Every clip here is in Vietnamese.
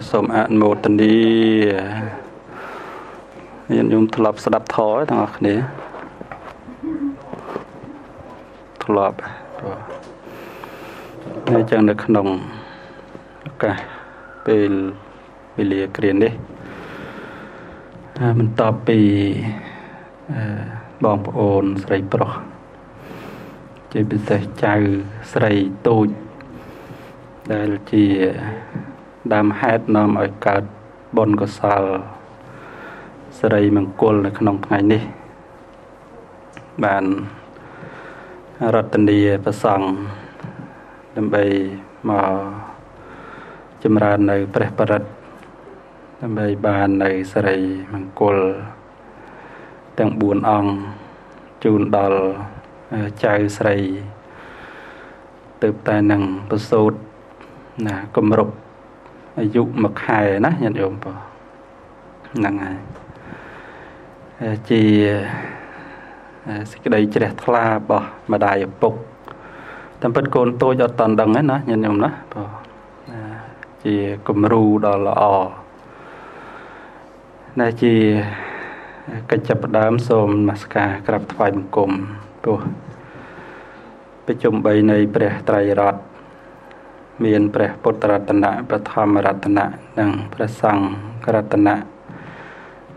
Sốm ăn một tần đi Yên dùng thật lập sạch thói thằng ạc này Thật lập Nên chẳng được nồng Ok Bị lìa kênh đi Mình tập bị Bọn bộ ồn sợi bọc Chỉ bị sợi chào sợi tôi Đây là chỉ Đam hết nằm ở cả Bọn có sàl Sợi mình cuốn là khăn nông ngày này Bạn Rất tình đi phát sẵn Đâm bày mà Châm ra nơi bếp bà rật Đâm bày bàn nơi sợi mình cuốn Đang buồn ong Chùn đòl Chào sợi Tớp tài năng bất sốt Cầm rục Dụ mực hài ná nhận dụng Năng hài Chị Cái đấy chị đẹp là bỏ Mà đài ở bục Tâm bất côn tôi cho toàn đằng ấy nó Nhân dụng đó Chị cùm ru đó là ồ Này chị Cách chập đám xôm Mà sạc gặp phải một cùm Bây chung bây này Bây trai rọt Miền Bây bột rát nạ Bây thăm rát nạ Đằng Bây sang rát nạ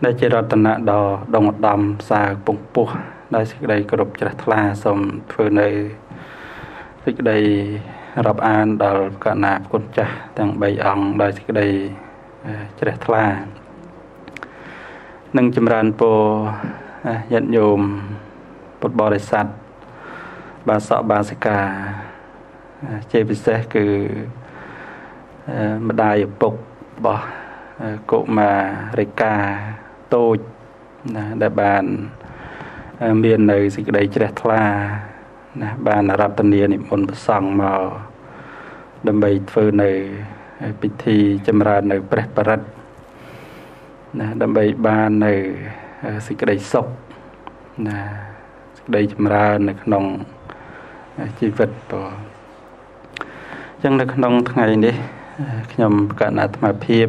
Đại chế rát nạ đò đồng đầm xa bụng bụng Đại sức đầy cổ rụp chất là xong phương nơi Sức đầy rập an đò cả nạp con chá Đang bày ọng đại sức đầy chất là Nâng châm rãn bồ nhận nhồm bột bò đầy sạch Bà sọ bà sẽ cả chế bị xe cứ Mà đài ở bụng bò Cụ mà rời cả Tôi Đã bàn Miền nơi dịch đấy chết là Bàn rạp tân niên Nịp môn bất xong màu Đâm bày phương nơi Bích thi châm ra nơi bếp bà rách Đâm bày bàn nơi dịch đấy sốc Dịch đấy châm ra nơi khăn nông Chi vật Chẳng nơi khăn nông tháng ngày đi Nhằm cả nát mà phiếp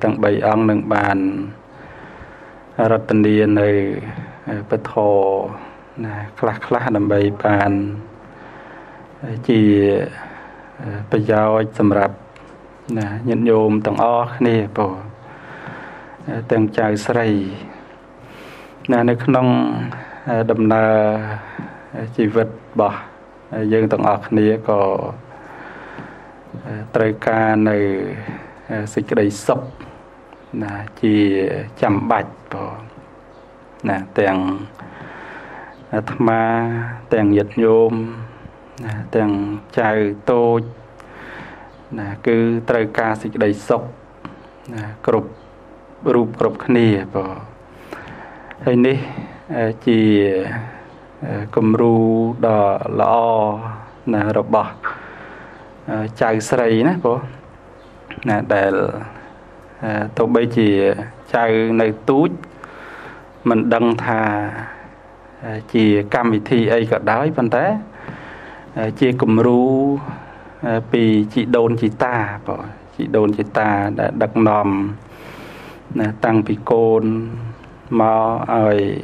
Tăng bày ong nâng bàn Rất tình đi nơi bất hồ Khắc khắc nâng bày bàn Chỉ bây giờ xâm rập Nhân nhôm tăng ốc này Tăng chào sợi Nơi nông đầm nà Chỉ vật bỏ Dương tăng ốc này có Trời ca nơi Sự đầy sốc Chỉ chăm bạch Tèng Thăm Tèng nhiệt nhôm Tèng chai tôi Cứ trời ca sự đầy sốc Cụp Rụp cụp khní Thế này Chỉ Cầm ru đỏ lọ Rộp bọc Chai sợi Nói bố Để tôi bây chỉ chào nơi tút Mình đăng thà Chỉ cam vị thi ấy cả đáy văn tế Chỉ cùng rú Vì chị đôn chị ta Chị đôn chị ta đã đặt nòm Tăng vị côn Mó ơi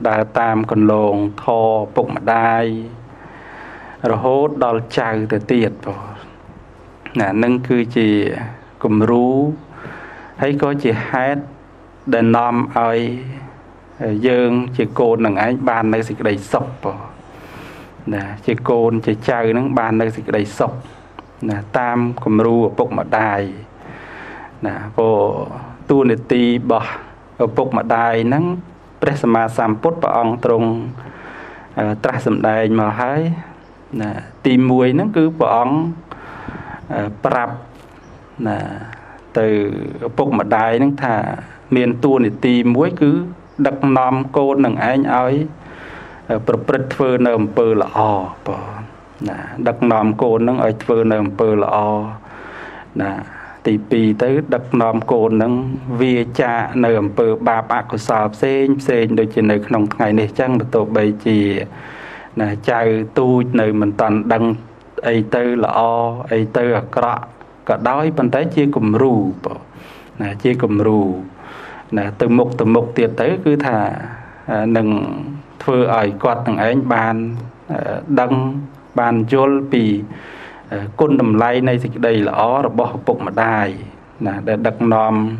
Đà tam còn lồn Tho bụng mà đai Rồi hốt đo chào từ tiệt Nâng cư chị Cùng rú Thấy có chị hát Đền nòm ơi Dương chị côn nâng ánh bàn nơi dịch đầy sọc Chị côn chị chơi nâng bàn nơi dịch đầy sọc Tam cùng rú ở bốc mà đài Vô tu nê ti bỏ Ở bốc mà đài nâng Pré xa ma xàm bốt bà ong trung Trác xâm đài mà hãy Tìm mùi nâng cứ bà ong Prap Từ bốc mà đáy nâng thả Miền tuôn thì tìm mối cứ Đặc nòm cô nâng anh ấy Bật bật thơ nâng bơ là o Đặc nòm cô nâng ấy thơ nâng bơ là o Thì bì tới đặc nòm cô nâng Vìa cha nâng bơ bà bạc của sạp Xên xên đôi chì nâng nông ngày này chăng Tổ bây chì Chào tu nâng mình toàn đăng Ây tư là o Ây tư là krọ có đói bằng tay chia cùng rù nè chia cùng rù nè từ mục tiệt tới cứ thả nâng thưa ỏi quạt từng anh bàn đăng bàn chôn pì côn đầm lay này thì đây là ó là bỏ bụng mà đài là để đặt nòm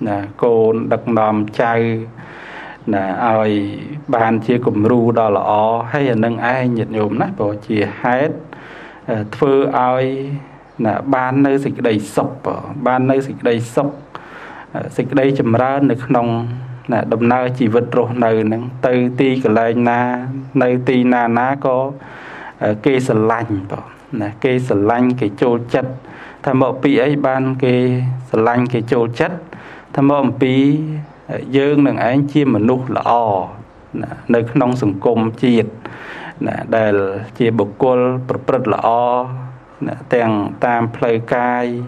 là cô đặt nòm chay là ỏi bàn chia cùng rù đó là ó hay là nâng ai nhiệt nhôm nát bỏ chia hết thưa ỏi là ban nơi dịch đầy sọc ban nơi dịch đầy sọc dịch đầy chầm ra nước nông là đầm nơi chỉ vật rồi nơi nâng từ ti cái này na nơi ti na ná có cây sờ lành là cây sờ lành cái trôi chất tham mộ pi ấy ban cây sờ lành cái trôi chất tham mộ pi dương đằng ấy chia mà nụ là o nơi nông sùng côm chiệt là để chia bột côn bật là o tèn tam plei cai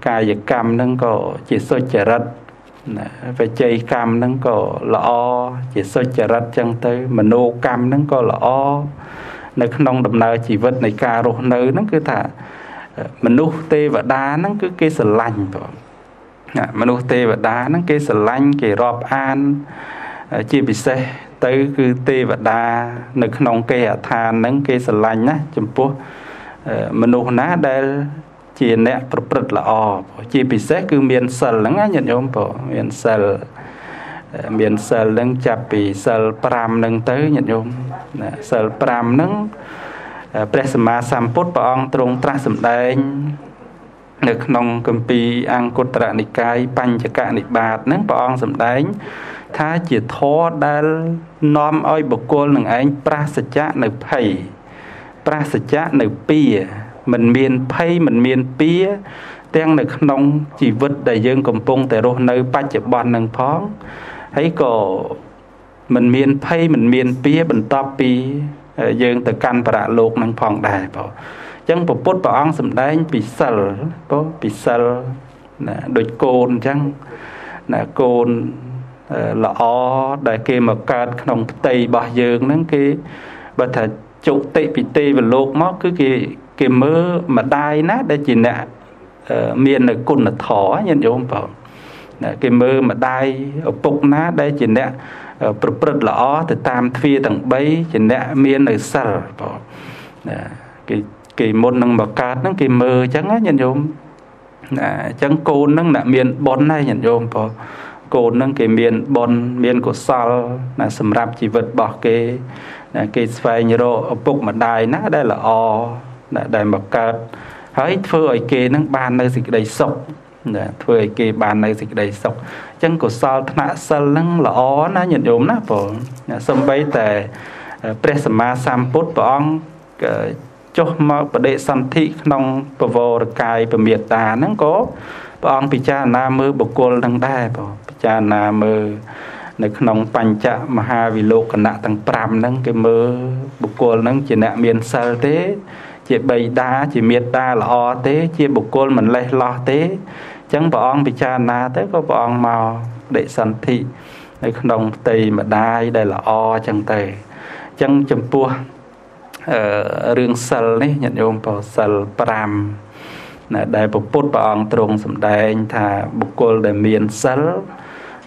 cai cam nâng có chỉ soi chả rật về chơi cam nâng có là o chỉ soi chả rật chẳng tới mà nô cam nâng có là o nơi nông đầm nơi chỉ vật này cà rô nơi nâng cứ thả mà nô tê và đá nâng cứ cây sờ lành mà nô tê và đá nâng cây sờ lành cây rọp an chia bị xe tới cứ tê và đá nơi nông cây hạ than nâng cây sờ lành á chấm po menu ná đây chỉ nè bật là o chỉ bị xét cứ miền sờn lắng á nhận nhôm bộ miền sờn lắng chập bị sờn pram lắng tới nhận nhôm sờn pram lắng presma samput bong trung trác sầm đay được nông cầm pi ăn cột trạ nị cai pan chả cả nị bạt nắng bong sầm đay tha chỉ thó đây nom oi bộc côn lằng anh prascha nợ thầy Pra sạch nợ pia mình miền pay mình miền pia đang nợ nông chỉ vật đại dương cầm pung tại rồi nơi ba chập bàn nâng phóng thấy cổ mình miền pay mình miền pia mình to pi dương từ căn và lục nâng phẳng đại bảo chẳng bộ bút bảo ăn sầm đáy bị sờ đôi côn chẳng là côn là o đại kia mà cát nông tây bảo dương nâng kia và thật chụp tệ bị tê và lột móc cứ cái mơ mà đai nát để chỉ nè miền là côn là thỏ nhân dụng vào cái mơ mà đai ở bục nát đây chỉ nè bật là ó từ tam phi tầng bấy chỉ nè miền là sờ vào cái môn năng bạc cát nó cái mơ trắng á nhân dụng trắng côn nó là miền bón này nhân dụng vào côn nó cái miền bón miền của sal là sầm rạp chỉ vật bỏ cái cái phai như rồi bục mà đài nó đây là o đài mà cát hỡi phơi ở kia nó bàn nơi dịch đầy sọc phơi ở kia bàn nơi dịch đầy sọc chân của sao thna sơn lăng là o nó nhận ốm nó phở sâm bay tè presma samput bong cho mọi đệ san thị nông bồ cài bờ miệt tà nó có bong picha nam mơ bộc côn đang đai bờ picha nam mơ nè nông bánh chạ mà ha vì lô cả nạ thằng pram nâng cái mơ bục côn nâng chỉ nạ miền sơ thế chỉ bày đá chỉ miệt đá là o thế chỉ bục côn mình lê lo thế chẳng bỏ ông bị cha na thế có bỏ ông màu để sẵn thị nè nông tì mà đai đây là o chẳng tì chẳng chấm pua rương sơ này nhận ôm vào sơ pram nè đây bục bút bỏ ông trông sầm đây thà bục côn để miền sơ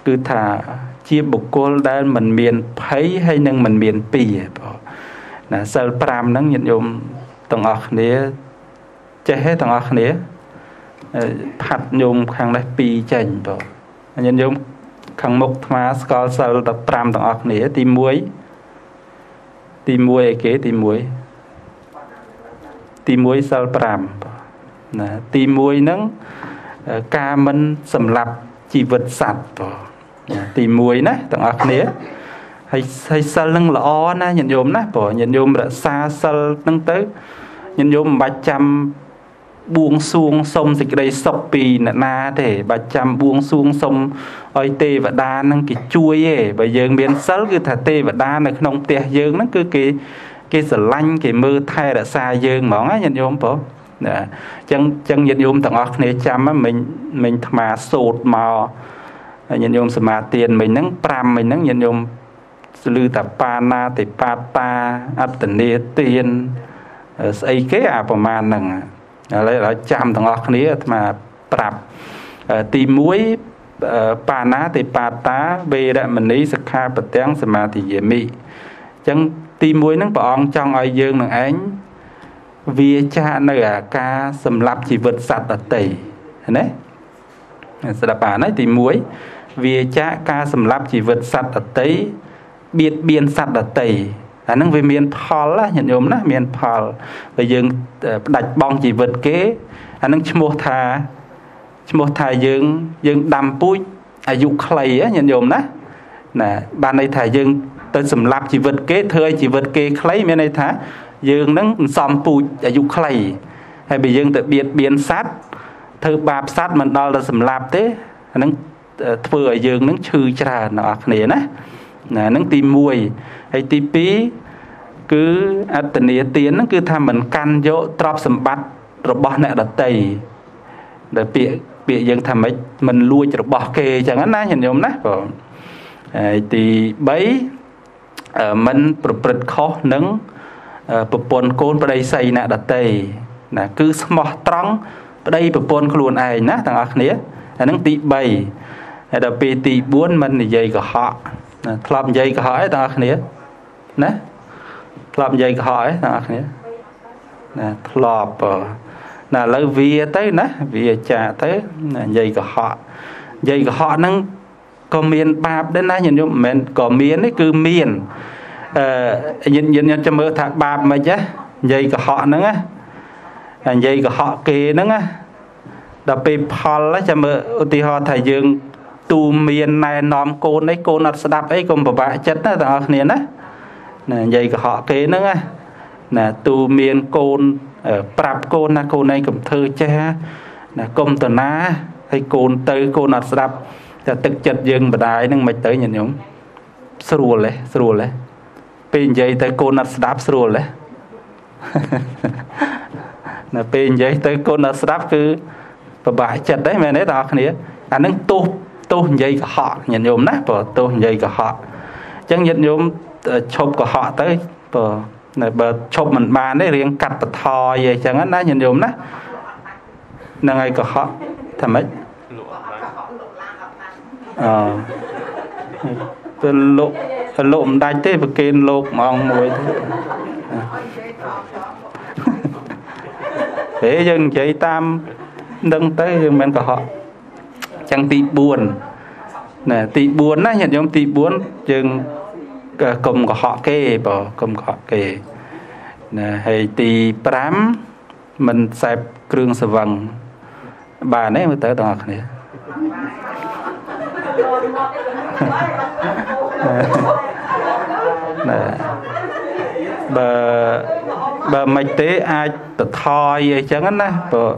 cứ thà chia bục côn đây mình miền thấy hay nâng mình miền pì là sơ pram nâng nhận dụng tầng ọc nế chế hết tầng ọc nế hạt nhôm khang đây pì chảnh bỏ nhận dụng khang mục mà có sơ tập pram tầng ọc nế tìm muối kế tìm muối sơ pram là tìm muối nâng ca mân sầm lạp chỉ vật sạch bỏ tì muối nè tặng ác nế hay sờ lưng là o nè nhận dùm nè bỏ nhận dùm là xa sờ lưng tới nhận dùm 300 buông xuống sông dịch đây sọc pì nè na thể 300 buông xuống sông oi tê và đa nâng cái chuối ấy bởi dương biến sờ cứ thả tê và đa nè không tê dương nó cứ cái sờ lanh cái mơ thay đã xa dương món á nhận dùm bỏ chẳng nhận dùm tặng ác nế chăm á mình mà sột màu nhân nhôm sơ ma tiền mình nắng pram mình nắng nhân nhôm lư ta pa na te pa ta at ne tiền ấy kế à ប្រមាណហ្នឹង lấy chạm thằng ngọc này mà bạp tì mũi bà ná thì bà tá về đại mình ấy sẽ khai bật tiếng xem mà thì dễ mị chẳng tì mũi nó bỏ ông trong ai dương nó ánh vì cha nơi à ca sầm lạp chỉ vượt sạt ở tỉ đấy sẽ đạp bà nói tì mũi vì cha ca sầm lạp chỉ vượt sạt ở tỉ biệt biên sạt ở tỉ à nó về miền Paul á nhận nhôm đó miền Paul và dương đạch bong chỉ vượt kế à nó mua thai dương dương đầm bụi à dụ clay á nhận nhôm đó nè ban này thai dương tới sầm lạp chỉ vượt kế thơi chỉ vượt kế clay miền này thá dương nó xòm bụi à dụ clay hay bị dương tự biệt biên sát thơ bạp sát mình đó là sầm lạp thế à nó vừa dương nó chư trà nó này nè nè nó tìm mùi hay tìm bí cứ tình ý tiến nó cứ tham mình căn dỗ trọp sầm bắt rồi bỏ nẹ đặt tầy để bịa dân tham ấy mình lui rồi bỏ kê chẳng án á nhìn nhôm nát rồi thì bấy mình bật khó nâng bồn côn vào đây xây nẹ đặt tầy nè cứ mọt trắng vào đây bồn côn luôn ai nát thằng ác nế nó tị bày để bịa tị buôn mình thì dây của họ làm dây câu hỏi ta khné nè làm dây câu hỏi ta khné nè lọp nè lỡ vía tới nè vía cha tới dây câu hỏi nó có miền bạp đến nè nhìn nhôm mình có miền đấy cứ miền nhìn cho mơ thạc bạp mà chứ dây câu hỏi nó á dây câu hỏi kê nó á đập bê phòn lá cho mơ thì họ thầy dương tu miền này nóm côn đấy côn nát đạp ấy còn bà bạ chất đó thằng này đó nè vậy của họ kế nữa nè tu miền côn prap côn na côn này cầm thơ cha nè công tờ na hay côn tới côn nát đạp là tức chật dừng bà đài nâng mạch tới nhìn nhúng sưu lệ bên dây tới côn nát đạp sưu lệ nè bên dây tới côn nát đạp cứ bà bạ chất đấy mà đấy thằng này anh nâng tu tôi dây của họ nhận nhôm nát và tôi dây của họ chẳng nhận nhôm chụp của họ tới và chụp mình bàn đấy riêng cắt và thò vậy chẳng anh đã nhận nhôm nát là ngày của họ thầm ấy lộm đai tê và kênh lộp mong mùi thế dân dây tam nâng tới dân bên của họ chẳng tị buồn nè tị buồn á nhận nhóm tị buồn chừng cùng của họ kê bỏ cùng của họ kê nè hay tị pram mình xẹp krương sờ vàng bà nấy mới tới tòa này nè bà mạch tế ai tự thoi vậy chẳng anh á bỏ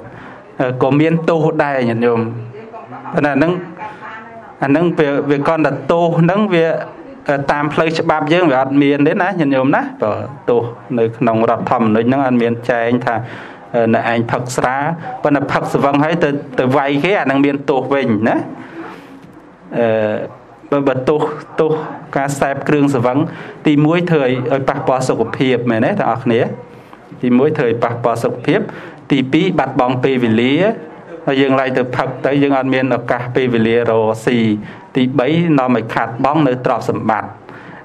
có miên tu đài nhận nhóm là nâng về con đặt tu nâng về tam phơi bạp dương về ăn miên đấy nè nhận nhôm nè tu nơi nòng rập thầm nơi nâng ăn miên chè anh thà là anh phật xá và là phật vâng hãy từ vay cái nâng miên tu bình nè và tu cá sẹp kêu sờ vắng thì mỗi thời ở bạc bò sọc hiệp mày đấy thằng này thì mỗi thời bạc bò sọc hiệp thì pi bạt bóng pi vì lý dương lại từ Phật tới dương an miên ở cả Pivilierosi thì bấy nó mới khát bóng nơi trọp sầm bạt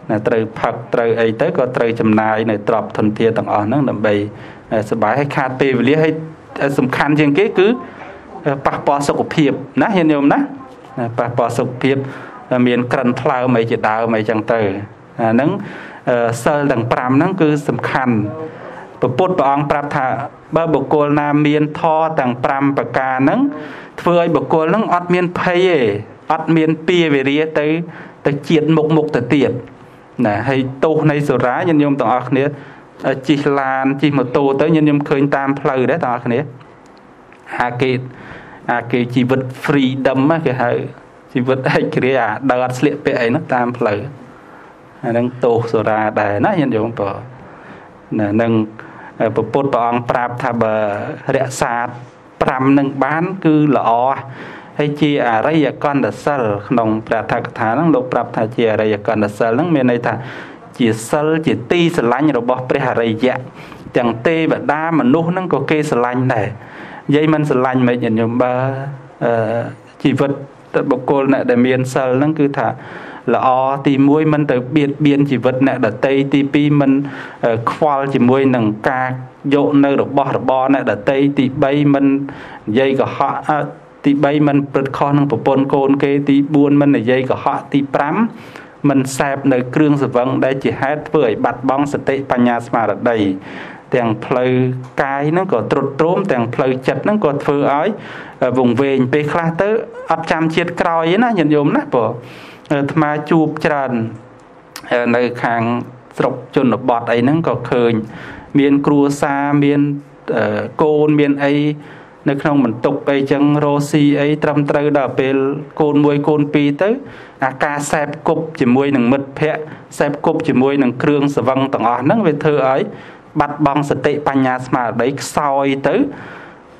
là từ Phật từ ấy tới có từ chầm nai nơi trọp thuần thiên tầng ở nước nằm bầy sầm bãi hay khát Pivilie hay sầm khăn riêng cái cứ bạc bò sọc hiệp nã hiện nhôm nã bạc bò sọc hiệp miền cần thao mấy chỉ đạo mấy chẳng từ nắng sơ đằng pram nắng cứ sầm khăn bột bong prap thà ba bọc cột na miên tho tàng pram bạc cà nắng phơi bọc cột nắng ót miên pay ót miên pia về ria tới triệt mục tới tiệt nè hay tô này sổ rá nhân nhôm tàng ác nế chỉ lan chỉ một tô tới nhân nhôm khơi tam phơi đấy tàng ác nế hà kê chỉ vật freedom á cái hậu chỉ vật hay kia đợt sẹo pe ấy nó tam phơi đang tô sổ rá đài nó nhân nhôm bờ nè nâng bột bong prap thà bờ rẽ sạt pram nâng bán cứ lọ hay chi à rây con đất sờ nồng prap thà thà nâng lục prap thà chi à rây con đất sờ nâng miền này thà chỉ sờ chỉ ti sờ lanh rồi bỏ pre hà rây dạ chẳng tê và đa mà nuốt nâng có kê sờ lanh này Vậy mình sẽ lành mấy những ba chỉ vật bộ cô này để miền sờ nó cứ thả là o thì muối mình tự biệt biên chỉ vật này để tây thì pi mình khoal chỉ muối nằng ca dỗ nơi được bò này để tây thì bay mình dây của họ thì bay mình bật con nằng bộ bồn côn kê thì buôn mình là dây của họ thì prám mình sẹp nơi kêu sự vâng đây chỉ hết với bạt bong sự tệ panya mà ở đây tiền plei cái nó có trột trôm tiền plei chật nó có phơi ấy vùng về pe khla tớ ấp chăm chiết còi na nhận yom na bỏ mà chụp trần nơi hàng sọc chôn ở bọt ấy nó có khơi miền cua xa miền côn miền ấy nơi không mình tục ấy chẳng rosi ấy trăm trâu đào pe côn muôi côn pi tớ ca sẹp cục chỉ muôi nằng mật phe sẹp cục chỉ muôi nằng kêu sờ văng tảng ó nó về thơ ấy bắt băng sự tệ panya mà đấy soi tới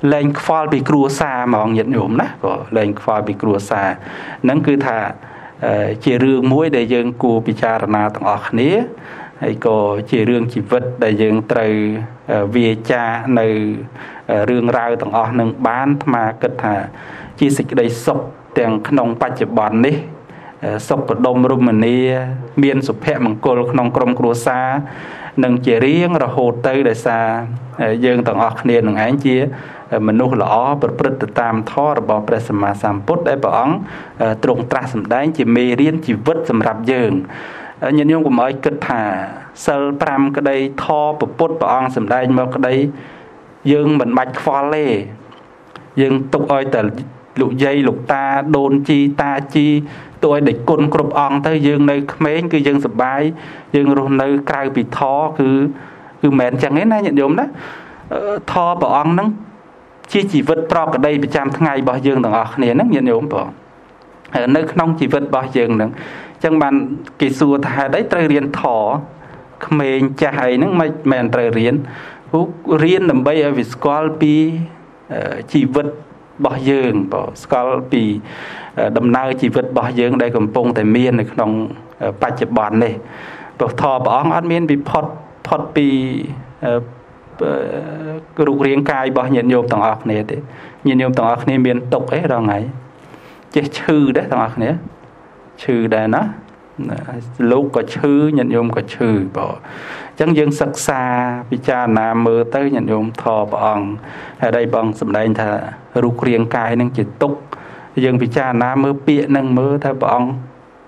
lên khoal bị cua xa mà ông nhận nhổm đó có lên khoal bị cua xa nó cứ thả chỉ riêng mũi để riêng cua bị cha na tặng ở khné hay có chỉ riêng chỉ vật để riêng từ về cha nơi riêng rau tặng ở nâng bán mà cứ thả chỉ xịt đầy sọc tiền nông bách chập bòn đi sọc ở đông Romania miền sụp hẹ bằng cột nông crom cua xa nâng chỉ riêng rồi hồ tây đại xa dân tầng học niên nâng án chia mình nuôi lỏ bật bật tam thọ rồi bỏ presma samput để bỏ trùng tra sầm đánh chỉ mê riêng chỉ vứt sầm rạp dân nhân nhung của mọi kịch thả sơ pram cái đây thọ bật bút bỏ sầm đánh mà cái đây dân mình bạch pha lê dân tục ơi từ lục dây lục ta đôn chi ta chi tôi để côn cột ong tới dương nơi mấy cứ dương sập bái dương rồi nơi cài bị thò cứ mệt chẳng hết này nhận dụng đó thò bỏ ong nó chỉ vật pro ở đây bị chạm ngày bỏ dương đằng ở này nó nhận dụng bỏ nơi nông chỉ vật bỏ dương đằng chẳng bàn kỹ sư thà đấy trời riêng thò mình chạy nó mệt mệt trời riêng riêng làm bây ở Viscalpi chỉ vật bỏ dương bỏ Viscalpi đầm nai chỉ vượt bỏ dương đây cầm pông tại miền này trong bạch chập bòn này bỏ thò bỏ ăn miền bị phật bị rụng riêng cài bỏ nhận nhôm tầng ọc này thế nhận nhôm tầng ọc này miền tục ấy rồi ngày chết chư đấy tầng ọc này chư đây nó lúc có chư nhận nhôm có chư bỏ chẳng dương sắc xa bị cha nam mơ tới nhận nhôm thò bỏ ở đây bằng sầm đây thà rụng riêng cài nên chỉ tục dương bị cha na mơ bịa nâng mơ thay bỏ ông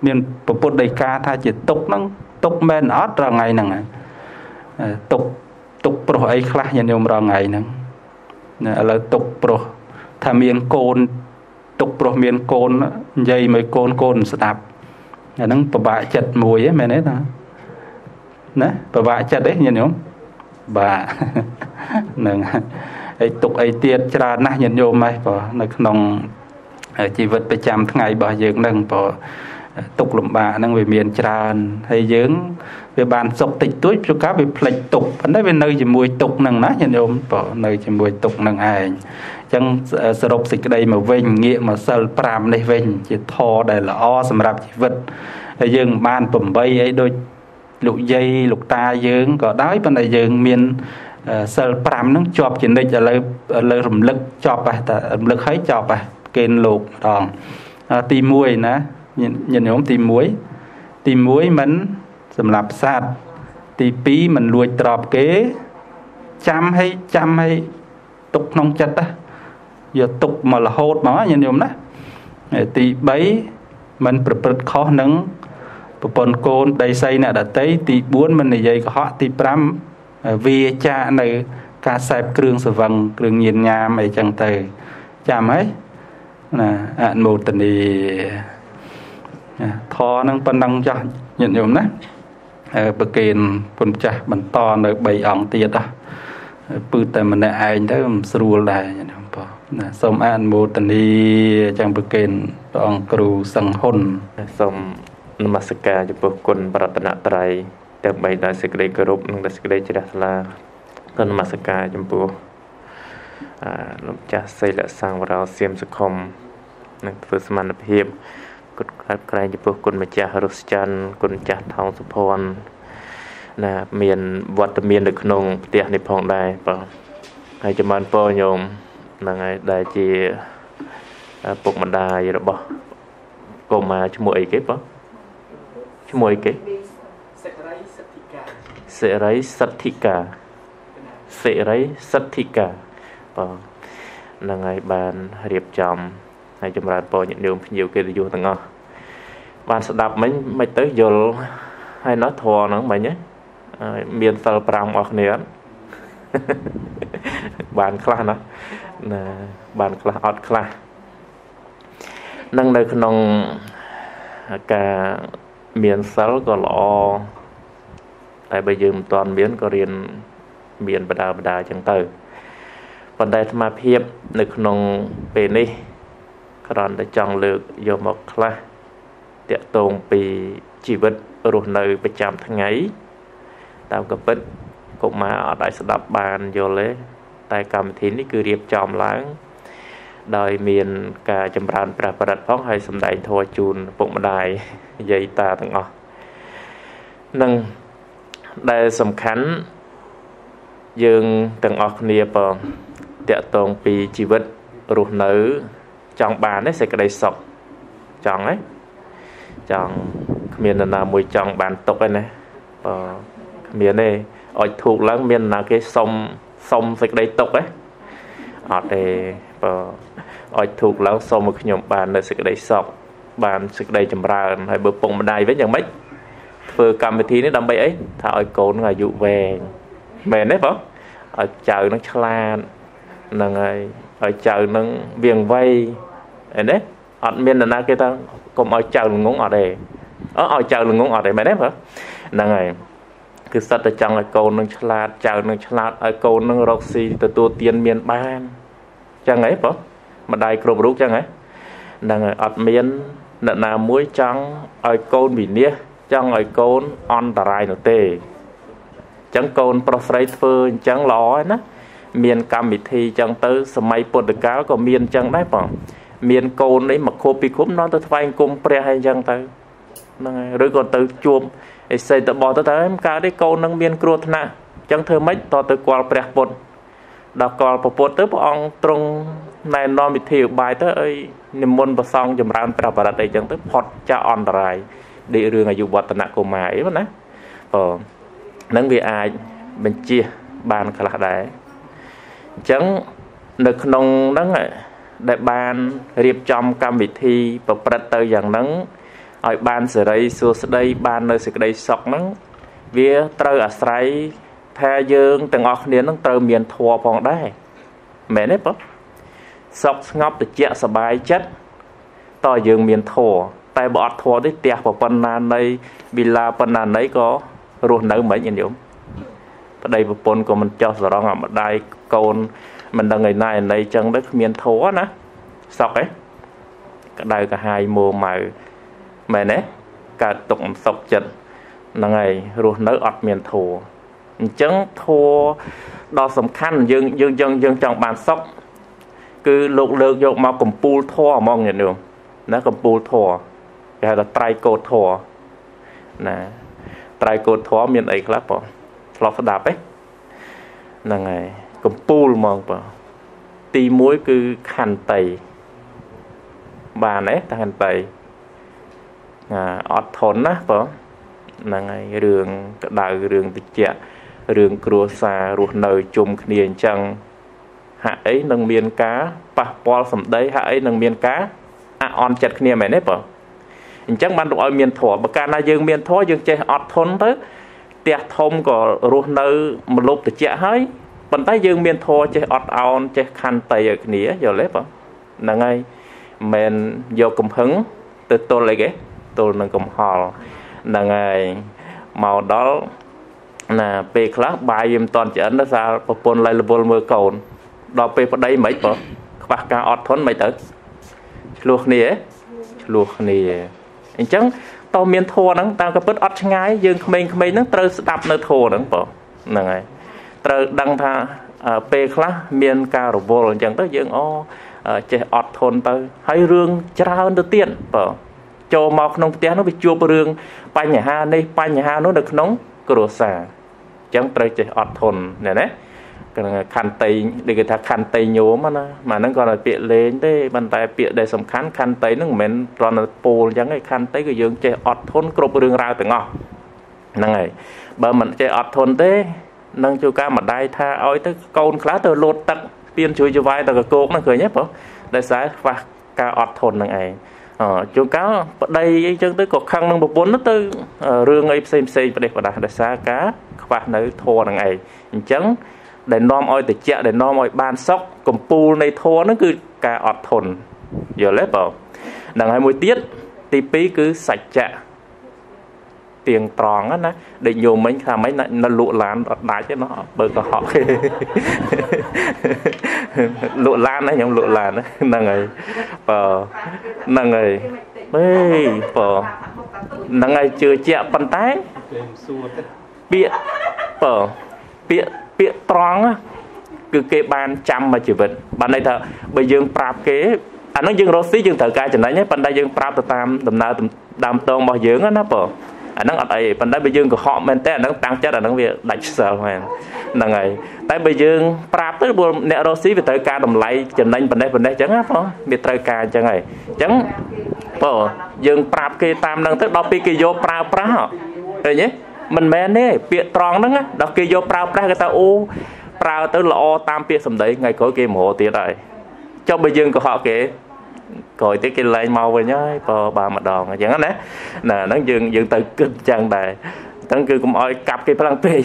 miền bộ bột đầy ca thay chỉ tục nâng tục men ót ra ngày nâng tục tục pro ấy khá nhận nhôm ra ngày nâng là tục pro tham miền côn tục pro miền côn dây mấy côn sạp nâng bà bạ chật mùi ấy mẹ nấy ta nè bà bạ chật đấy nhận nhôm bà nâng ấy tục ấy tiệt cha na nhận nhôm mày bỏ nâng chỉ vật bị chạm ngày bỏ dưỡng nâng bỏ tục lụm bạ nâng về miền tràn hay dưỡng về bàn sọc tịch túi cho cá về plek tục vấn đề về nơi chỉ mùi tục nâng ná nhận ôm bỏ nơi chỉ mùi tục nâng ai chẳng sờ rộp xịt đây mà vinh nghĩa mà sờ pram đây vinh chỉ thò đây là o sầm rạp chỉ vật dưỡng bàn bầm bay ấy đôi lục dây lục ta dưỡng có đói bên này dưỡng miền sờ pram nâng chọp chỉ đây là rầm lực chọp à rầm lực hái chọp à kênh lục đòn tìm muối nè nhìn nhóm tìm muối mình sầm lạp sạt tìm pí mình luộc trọp kế chăm hay tục nông chật á giờ tục mà là hốt mà nhìn nhóm đó tìm bấy mình bật khó nắng bồn côn đầy xây nè đã tới tìm buôn mình này dây của họ tìm pram vía cha này cá sẹp kêu sờ vần kêu nhìn nhà mày chẳng từ chăm ấy ăn một tình thì thò năng phân năng cho nhận dụng đấy bậc kiền phần cha bẩn to nơi bầy ong tiệt đó từ từ mình ai đó sưu lại xong ăn một tình thì chẳng bậc kiền ông cừu sằng hôn xong namaskar cho bậc quân Pratana Trai đặc biệt là sự kể group là sự kể chia là con namaskar cho bậc lúc cha xây lại sang vào rau xiêm súc hồng nâng phước man lập hiệp cột cát cây chỉ phước cột mạch cha Rusjan cột cha thong Supon là miền vặt miền được nông tiệt này phong đài và hai trăm man po nhom này đại chỉ buộc mình đà gì đó bỏ còn mà cho mỗi cái đó cho mỗi cái sẽ lấy sát thịt cả là ngày bàn điệp chồng ngày chồng rạp bỏ những điều nhiều kia vô từng ngon bạn sẽ đạp mấy tới giờ hay nói thua nó mày nhé miền tây pram hoặc nén bàn khla nó bàn khla ọt khla năng đây nông cả miền sáu còn lọ tại bây giờ toàn miền có riêng miền bờ đà chẳng tới còn đây tham hiệp lực nông về đi còn để chọn lựa vô một khla tiện tồn vì chỉ vật rồi nơi bị chạm thằng ấy tao gặp bích cũng mà ở đại sắp đập bàn vô lấy tay cầm thính cứ điệp chòm láng đời miền cả chấm rán bà đặt phóng hay xâm đại thua chùn bụng đài dây ta thằng ngọt nâng đại xâm khánh dương thằng ngọt nịp tiện tồn vì chỉ vật rồi nữ chọn bàn ấy sẽ cái đầy sọc chọn ấy chọn miền là mùi chọn bàn tộc ấy này miền này ở thuộc láng miền là cái sông sạch đầy tộc ấy ở đây ở thuộc láng sông một nhóm bàn là sạch đầy sọc bàn sạch đầy chầm ra hay bờ bồng đài với nhà mấy vừa cầm thì nó đâm bay ấy thà ở cồn là dụ về mền đấy không ở chợ nó chlan là ngày ở chợ nó viền vây đấy ở miền là cái ta còn ở chợ ngóng ở chợ ngóng ở đây mày đấy hả là ngày cứ sát ở trong là cầu nâng chát chào nâng chát ở cầu nâng rọc xì từ tua tiền miền ban chẳng ấy phải mà đại cầu rút chẳng ấy đang ở miền nợ nào muối trắng ở cầu bị nia trắng ở cầu on tarai nổ tê trắng cầu professor trắng ló ấy nè miền cam bị thi trắng tới sầm bột được cá còn miền trắng đấy phải miền cầu đấy mà khô bị khốm nó tới phai cung pre hay trắng tới rồi còn tới chuông xây tập bỏ tới em cá đấy câu nâng miên cua thằng nào chẳng thơ mấy to tới qua bẹt bột đào cò bột bột tới bọn trong này non bị thiểu bài tới ấy niềm môn bờ sông chầm ran bẹt bờ đây chẳng tới phật cha on đài để rừng ở dù bờ tận của mày ấy mà nè nâng về ai bên chia bàn cả là đấy chẳng được nông nâng đại bàn riệp trong cam bị thi bờ bẹt tới dạng nâng ở ban sợi dây xô sợi dây ban nơi sợi dây sọc nắng vía trâu ở sấy thay dương từng ngọc nến nắng trâu miền thua phong đai mẹ nếp bắp sọc ngọc từ chẹt sờ bài chất to dương miền thua tay bọt thua tới tiệt vào phần nan đây vì là phần nan đấy có ruột nở mấy nhìn nhụm ở đây một phần của mình cho sờ rong ở mặt đây còn mình đang ngày nay này chân đất miền thua nè sọc ấy cả đây cả hai mùa màu mẹ nè cả tổng sọc trận là ngày ruột nở ọt miền thù chẳng thua đo sầm khăn dương trong bàn sóc cứ lục lược vô màu cầm pul thua mong nhận được nó cầm pul thua cái là trai cột thua nè trai cột thua miền ấy là bỏ lọt đạp ấy là ngày cầm pul mong bỏ ti muối cứ khăn tẩy bà nè thằng tẩy ọt thốn ná phở là ngày rừng đào rừng tịch chẹt rừng cua xà ruột nồi chùm liền chăng hạ ấy nâng miên cá pa po sầm đấy hạ ấy nâng miên cá on chặt liền mày nấy phở chẳng ban đội miên thỏ bậc ca na dương miên thỏ dương chơi ọt thốn tới tiệt thông của ruột nồi một lốp tịch chẹt hơi bàn tay dương miên thỏ chơi ọt on chơi khăn tay ở nĩa giờ lép phở là ngày mình vô cùng hứng từ tôi lấy cái tôi nâng cầm hò là ngày màu đó là về class bài em toàn chỉ ấn nó ra phun lại level mưa cồn đo về vào đây mấy bữa bạc ca ọt thốn mấy tới luộc nè anh chẳng tao miên thua nắng tao có bớt ọt ngay dương mình nắng trơ đạp nơi thua nắng bữa là ngày trơ đăng tha về class miên ca level chẳng tới dương o chỉ ọt thốn tới hay rương chả hơn đầu tiên bữa cho mọc nông té nó bị chua bờ rương pan nhà ha nó được nóng cửa xà chẳng trời chơi ọt thôn này nè để người ta khăn tay nhốm mà nó còn là bịa lên đấy bàn tay bịa để sầm khăn tay nó mình còn là pol giống cái khăn tay cái dương chơi ọt thôn cột đường rau từ ngõ năng này bờ mình chơi ọt thôn thế năng chiều cao mặt đai tha oi tới côn khá từ lột tận biên chui cho vai từ cái cột nó cười nhất không đại sái và ca ọt thôn năng này chiều cao đây chân tới cột khăn năng bột bốn nó tới rương ấy xem và đây và đại sái cá và nơi thua năng này chấn để nom oi từ chợ để nom oi ban sóc cầm pu này thua nó cứ cả ọt thồn giờ lép vào đằng hai mũi tiết tí pí cứ sạch chợ tiền tròn á nè để nhiều mấy thằng mấy nó lụa lan đá chứ nó bởi có họ lụa lan đấy nhóm lụa lan đấy nằng ấy vào nằng ấy ơi vào nằng ấy chưa chợ bàn tay bịa vào bịa bịa tròn cứ cái bàn chăm mà chỉ vấn bàn này thợ bây giờ prap kế anh nói dương rô xí dương thợ ca chẳng đấy nhé bàn đây dương prap từ tam tầm nào tầm tông bao dưỡng á nó bỏ anh nói ấy bàn đây bây giờ của họ men té anh nói tăng chết anh nói việc đánh sợ hoàn là ngày tại bây giờ prap tới buồn nẹo rô xí về thợ ca đồng lại chẳng đấy bàn đây chẳng á nó về thợ ca chẳng này chẳng bỏ dương prap kế tam đang tới đọc pi kế vô prap prap rồi nhé mình men đấy bịa tròn đó á đọc kia vô prao prao người ta u prao tới lo tam bịa sầm đấy ngày có kia mồ tiệt rồi cho bây giờ của họ kể coi tới cái lại màu vậy nhá bò bà mặt đòn chẳng hạn đấy là nó dừng từ kịch chẳng đài tăng cứ cũng oi cặp cái phăng tê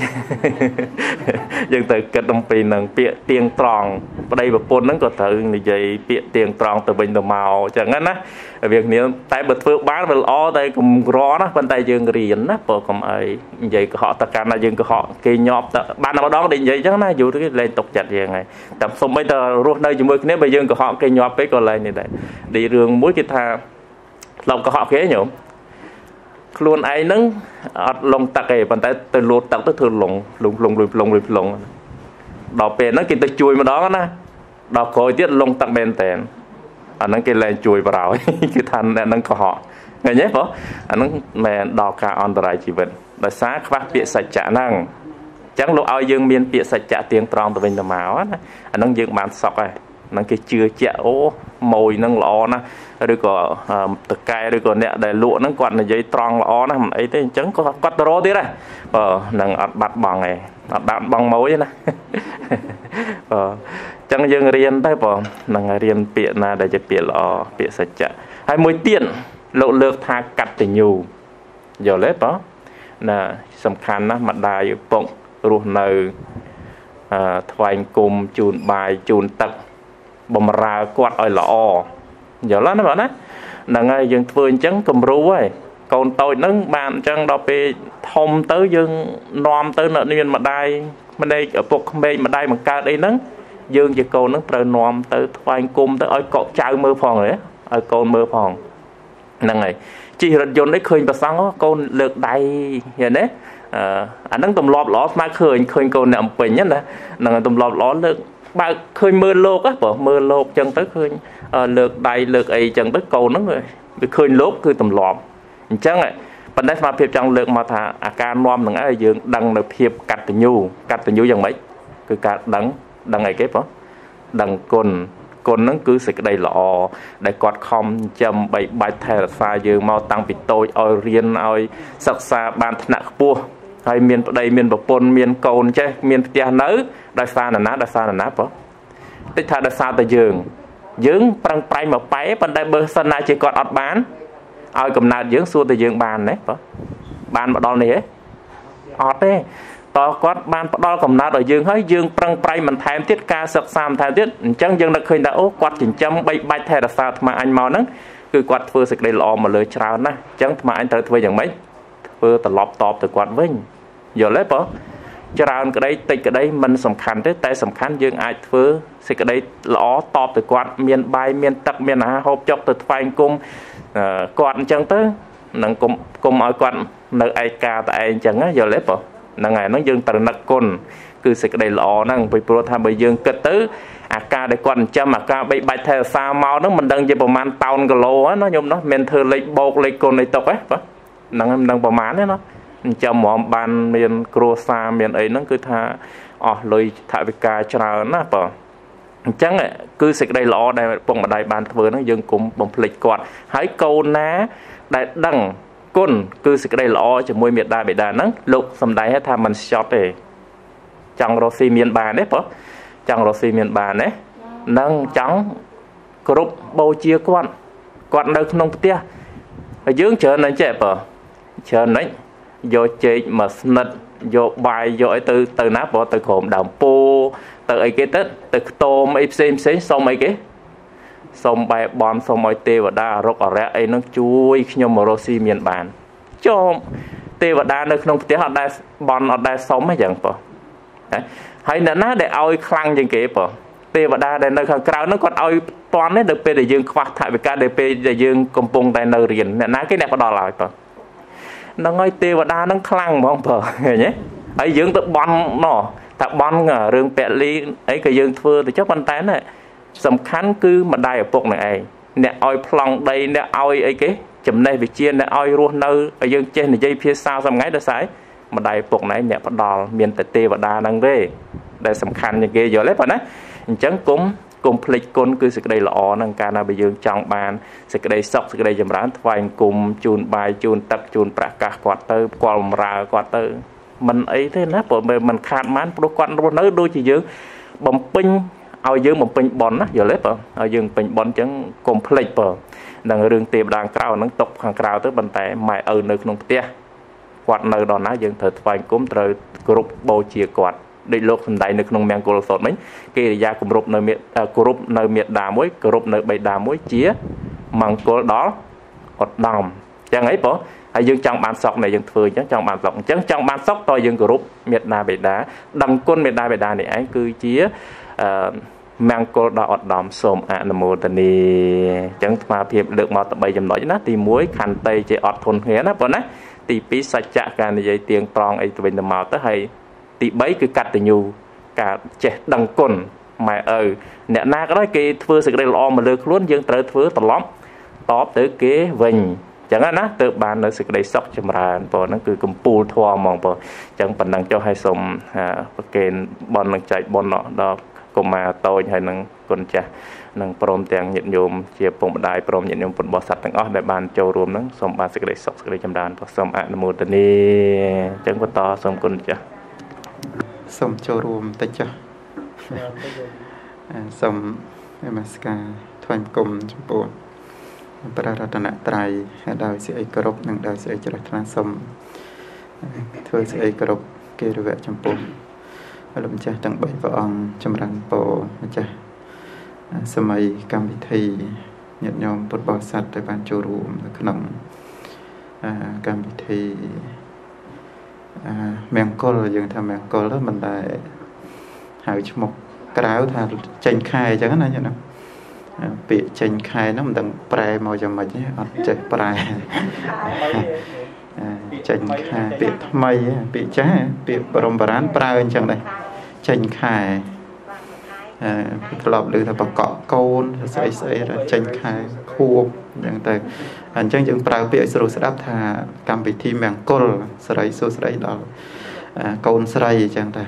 dừng từ kịch đồng pì nằng bịa tiền tròn đây và pôn nó có thử như vậy bịa tiền tròn từ bình từ màu chẳng hạn á việc nếu tại bật phước bán và lo tại cùng rõ đó bên tay dương riền đó bờ cùng ấy vậy họ tất cả là dương của họ kỳ nhọp ban nào đó định vậy chắc là dù cái lên tục chặt gì này tập xong bây giờ ruột nơi chúng mới nếu bây dương của họ kỳ nhọp cái còn lại này đấy đi đường mũi cái thà lòng của họ khế nhổ luôn ấy nâng lòng tạc kề bàn tay từ lột tạc tới thường lồng đào bền nó kì tới chui mà đó nè đào khối tiết lồng tạc bền tèn anh nâng kì lên chui vào cái thanh này nâng của họ nghe nhé phó anh nâng mẹ đào cả on đài chỉ vận đào sáng phát bịa sạch chả năng chẳng lộ ao dương miên bịa sạch chả tiếng tròn từ bên từ máu anh nâng dương bàn sọc này nâng cái chưa chẹo mồi nâng lò nè rồi có tật cay rồi có nẹt để lụa nâng quạt là dây tròn lò nè ấy thế chẳng có quạt rô thế này nâng bạt bằng này bạt bằng mối nè chẳng dừng riêng tay bỏ nâng riêng bịa là để cho bịa lò bịa sạch chả hai mối tiền lộ lược tha cắt thì nhiều giờ lết đó là sầm khăn nè mặt đài bụng ruột nở thoải cùng chùn bài chùn tật bầm ra quạt ỏi lọ giờ lắm nó bảo đó là ngay dừng phơi trắng cầm rú ấy còn tôi nâng bàn trăng đọc về thông tới dừng nom tới nợ niên mà đai bên đây ở buộc mê mà đai mà ca đây nâng dương chỉ cầu nâng trời nom tới thoải cùng tới ỏi cọ chào mưa phòng đấy ỏi con mưa phòng năng này chỉ là dồn đấy khơi và sáng con lược đầy hiện đấy anh đang tầm lọp ló mà khơi khơi con nằm bình nhất nè là tầm lọp ló lược bà khơi mưa lột á bỏ mưa lột chân tới khơi lược đầy lược ấy chân tới cầu nó rồi bị khơi lột cứ tầm lọp chẳng ạ bạn đấy mà phiệp trong lược mà thả ca nom đằng ấy dương đằng là phiệp cắt từ nhu dòng mấy cứ cắt đằng đằng này kép đó đằng cồn cồn nó cứ sực đầy lọ để quạt không chầm bảy bài thẻ xa dương mau tăng bị tôi oi riêng oi sặc xa bàn nặng bua hay miền đây miền bờ pôn miền cồn chứ miền tia nới đại xa là nát đó tích thà đại xa từ giường prang prang mà pái bên đây bờ sân này chỉ còn ọt bán oi cầm nạt giường xua từ giường bàn đấy đó bàn mà đo này hết ọt đấy to quát bàn đo cầm nạt ở giường hơi giường prang prang mình thèm tiết ca sập sam thèm tiết chẳng giường đã khơi đã ố quát chỉnh châm bay bay thè đại xa mà anh mò nấng cứ quát vừa sực đây lò mà lưới trào nè chẳng mà anh tới thuê chẳng mấy vừa từ lọp tọp từ quạt vinh giờ lấy bỏ cho ra cái đấy tịch cái đấy mình sầm khăn thế tay sầm khăn dương ai thứ thì cái đấy ló tọp từ quạt miền bay miền tắc miền hà hộp chọc từ phanh cung quạt chẳng tới nâng cùng cùng mọi quạt nơi ai ca tại anh chẳng á giờ lấy bỏ là ngày nó dương từ nặc cồn cứ thì cái đấy ló năng bị pro tham bởi dương kết tứ ca để quạt châm ca bị bài thề sao mau nó mình đang về bộ man tàu cái lô á nó nhôm nó men thưa lấy bột lấy cồn lấy tộc á năng năng bộ man đấy nó chào món ban miền croissant miền ấy nó cứ tha lời thả việc cả cho nên á bỏ chẳng ạ cứ xịt đầy lọ này bằng đại bàn vừa nó dừng cùng bằng lịch quạt hãy câu ná đại đằng côn cứ xịt đầy lọ cho môi miệt đại bị đà nắng lục sầm đáy hết tham mình shop để chẳng rồi xì miền bàn đấy bỏ chẳng rồi xì miền bàn đấy nâng trắng group bao chia quan quan đâu không tiếc dưỡng chờ nên chạy bỏ chờ đấy do chế mà nật do bài do từ từ nắp bỏ từ khổm đảo po từ ấy cái tết từ tôm ấy xem xong mấy cái xong bài bom xong mọi tê và đa rốc ở rẽ ấy nó chui nhưng mà rosi miền bàn cho tê và đa nó không tiếc họ đa bom họ đa sống hay chẳng bỏ hay là nó để ao khăn như kế bỏ tê và đa đây nơi khăn cao nó còn ao toàn hết được p để dương khoa thải về ca để p để dương công pung tại nơi riền là cái này có đòi lại bỏ nó ngay tê và đa nó khăn mà không bỏ nhé ấy dương tự bom nó ta bom ở rừng bẹt ly ấy cái dương thưa thì chắc bàn tay này sầm khán cứ mà đai ở bục này ấy nè oi plong đây nè oi ấy cái chấm này bị chia nè oi ruộng nơi ở dương trên là dây phía sau sầm ngay đó sải mà đai bục này nè bắt đòn miền tây và đa năng về đây sầm khán như kia giờ lấy vào đấy chẳng cũng complete con cứ sự đây là ó năng ca na bị dương trong bàn sự đây sọc sự đây chấm rán vài cùng chun bài chun tập chun bạc cả quarter quam ra quarter mình ấy thế nè bọn mình khát mán đôi quan đôi đôi chỉ dương bấm pin ao dương bấm pin bón á giờ lép bờ ao dương pin bón chẳng complete bờ đang đường tiệm đang cao đang tộc hàng cao tới bàn tay mài ở nơi nông tia quạt nơi đó ná dương thật vài cốm trời group bầu chia quạt để lột phần đại nơi nông men cô sọt mấy kia ra cùng group nơi miệt đà muối group nơi bảy đà muối chia măng cô đó hoạt động chẳng ấy bờ ai dương trong bàn sọc này dương thường chứ trong bàn sọc chứ trong bàn sọc tôi dương group miệt na bể đá đằng quân miệt na bể đá này ấy cứ chia mang cô đỏ đom sôm anamotani chẳng mà phiền được mà tập bày dầm nói chứ nát thì muối khăn tây chế ọt thôn hé nát bọn nát thì pí sạch chạ cả này dây tiền tròn ấy tụi mình màu tới hay thì bấy cứ cắt từ nhu cả chế đằng quân mà nè na cái đó kia thưa sự đây lo mà được luôn dương tới thưa tầm lắm top tới kế vinh chẳng hạn á tự bàn nó sẽ đầy sốc cho mà bỏ nó cứ cầm pù thua mong bỏ chẳng phần năng cho hai sông kèn bọn năng chạy bọn nọ đó cùng mà tôi hay năng con cha năng prom tiền nhận nhôm chia bồng đài prom nhận nhôm bột bò sạch thằng ó đại bàn châu rùm nó sông bàn sẽ đầy sốc sẽ đầy châm đàn và sông anamotani chẳng có to sông con cha sông châu rùm ta cha sông namaskar thoan cùng chấm bồn bà ra tận tại đào sẽ cơ rộng nâng đào sẽ trở thành sông thưa sẽ cơ rộng kê rửa trong bồn lộn cha tặng bảy vợ ông trong răng bồ cha sơ mây cam vị thầy nhận nhóm bột bò sạch tại bàn châu rùm và khả năng cam vị thầy mẹng cô là dường thà mẹng cô đó mình lại hỏi cho một cái áo thà tranh khai chẳng hạn như nào bị tranh khai nó mình đang prai màu cho mình chứ prai tranh khai bị mây bị trái bị bồng bẩn prai chẳng này tranh khai lọp lư là bạc cọ côn xây là tranh khai khu chẳng tới anh chẳng những prai bị sầu sáp thà cầm bị thi màng côn sấy sôi sấy đó côn sấy chẳng tới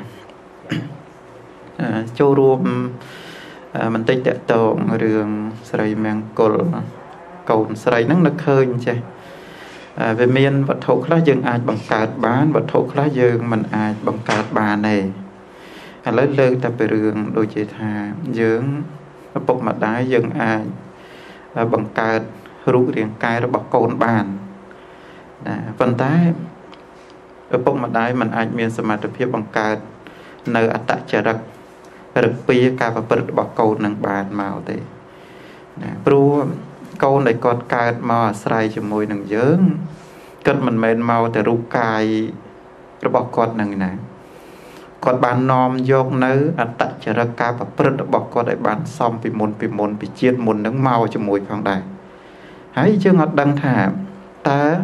châu ruộng mình tích đã tồn rừng sợi màng cột cồn sợi nắng nực hơi chứ về miền vật thổ khá dương ai bằng cát bán vật thổ khá dương mình ai bằng cát bà này lấy lơ tập về rừng đôi chị thà dưỡng nó bọc mặt đá dương ai bằng cát rú riêng cài nó bọc cồn bàn vận tái ở bọc mặt đá mình ai miền sầm mặt phía bằng cát nơi ở tại chợ đặc rất bia cả và bật bọc câu nâng bàn màu thế, pru câu này còn cài màu sài cho môi nâng dướng, cất mình mền màu để rú cài, bọc con nâng này, còn bàn nom dọc nứ ăn tách cho ra cả và bật bọc con để bàn xong bị mồn bị chiết mồn nâng màu cho môi phong đài, hãy chưa ngọt đăng thảm, ta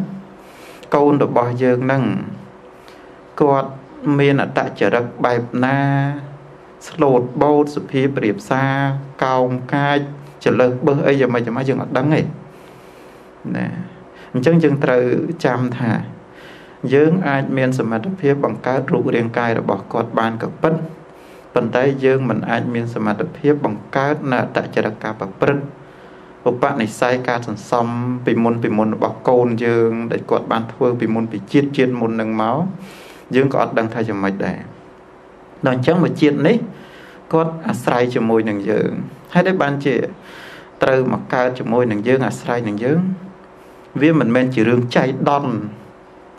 câu được bò dướng nâng, còn miền ăn tách cho ra bài na slot bao sự phí bịp xa cao ca trở lợt bơ ấy giờ mà dừng ở đắng ấy nè chân chân từ chạm thả dưỡng ai miền sự mặt phía bằng cá rũ riêng cài là bỏ cọt bàn cọt bấn Phần tay dương mình ai miên sơ mà tập hiếp bằng cá nợ tại chợ đặc cá và prân. Một bạn này sai cá sẵn xong vì môn bọc côn dương để quạt bàn thua vì môn bị chiết chiên môn nâng máu dương có đang thay cho mạch đẻ. Đoàn chắc một chiên đấy có sai cho môi nâng dương hay đấy bạn chị từ mà cá cho môi nâng dương sai nâng dương vì mình men chỉ rương cháy đòn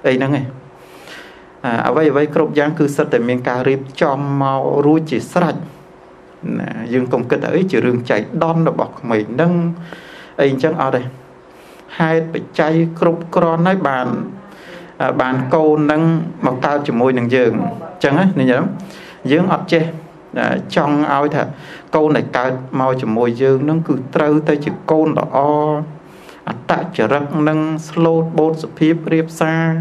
ấy nâng này. À vậy cột giang cứ sắp tới miền cà rịp cho màu ruồi chỉ sạch nhưng công kết ấy chỉ rừng chạy đón là bọc mày nâng ấy chẳng ở đây hai bị cháy cột con nói bàn câu nâng màu cao chỉ môi nâng giường chẳng ấy nên nhớ giường ọt che trong ao thật câu này cao màu chỉ môi giường nâng cứ trâu tới chỉ côn là o tại chỉ rất nâng slow boat phí riệp xa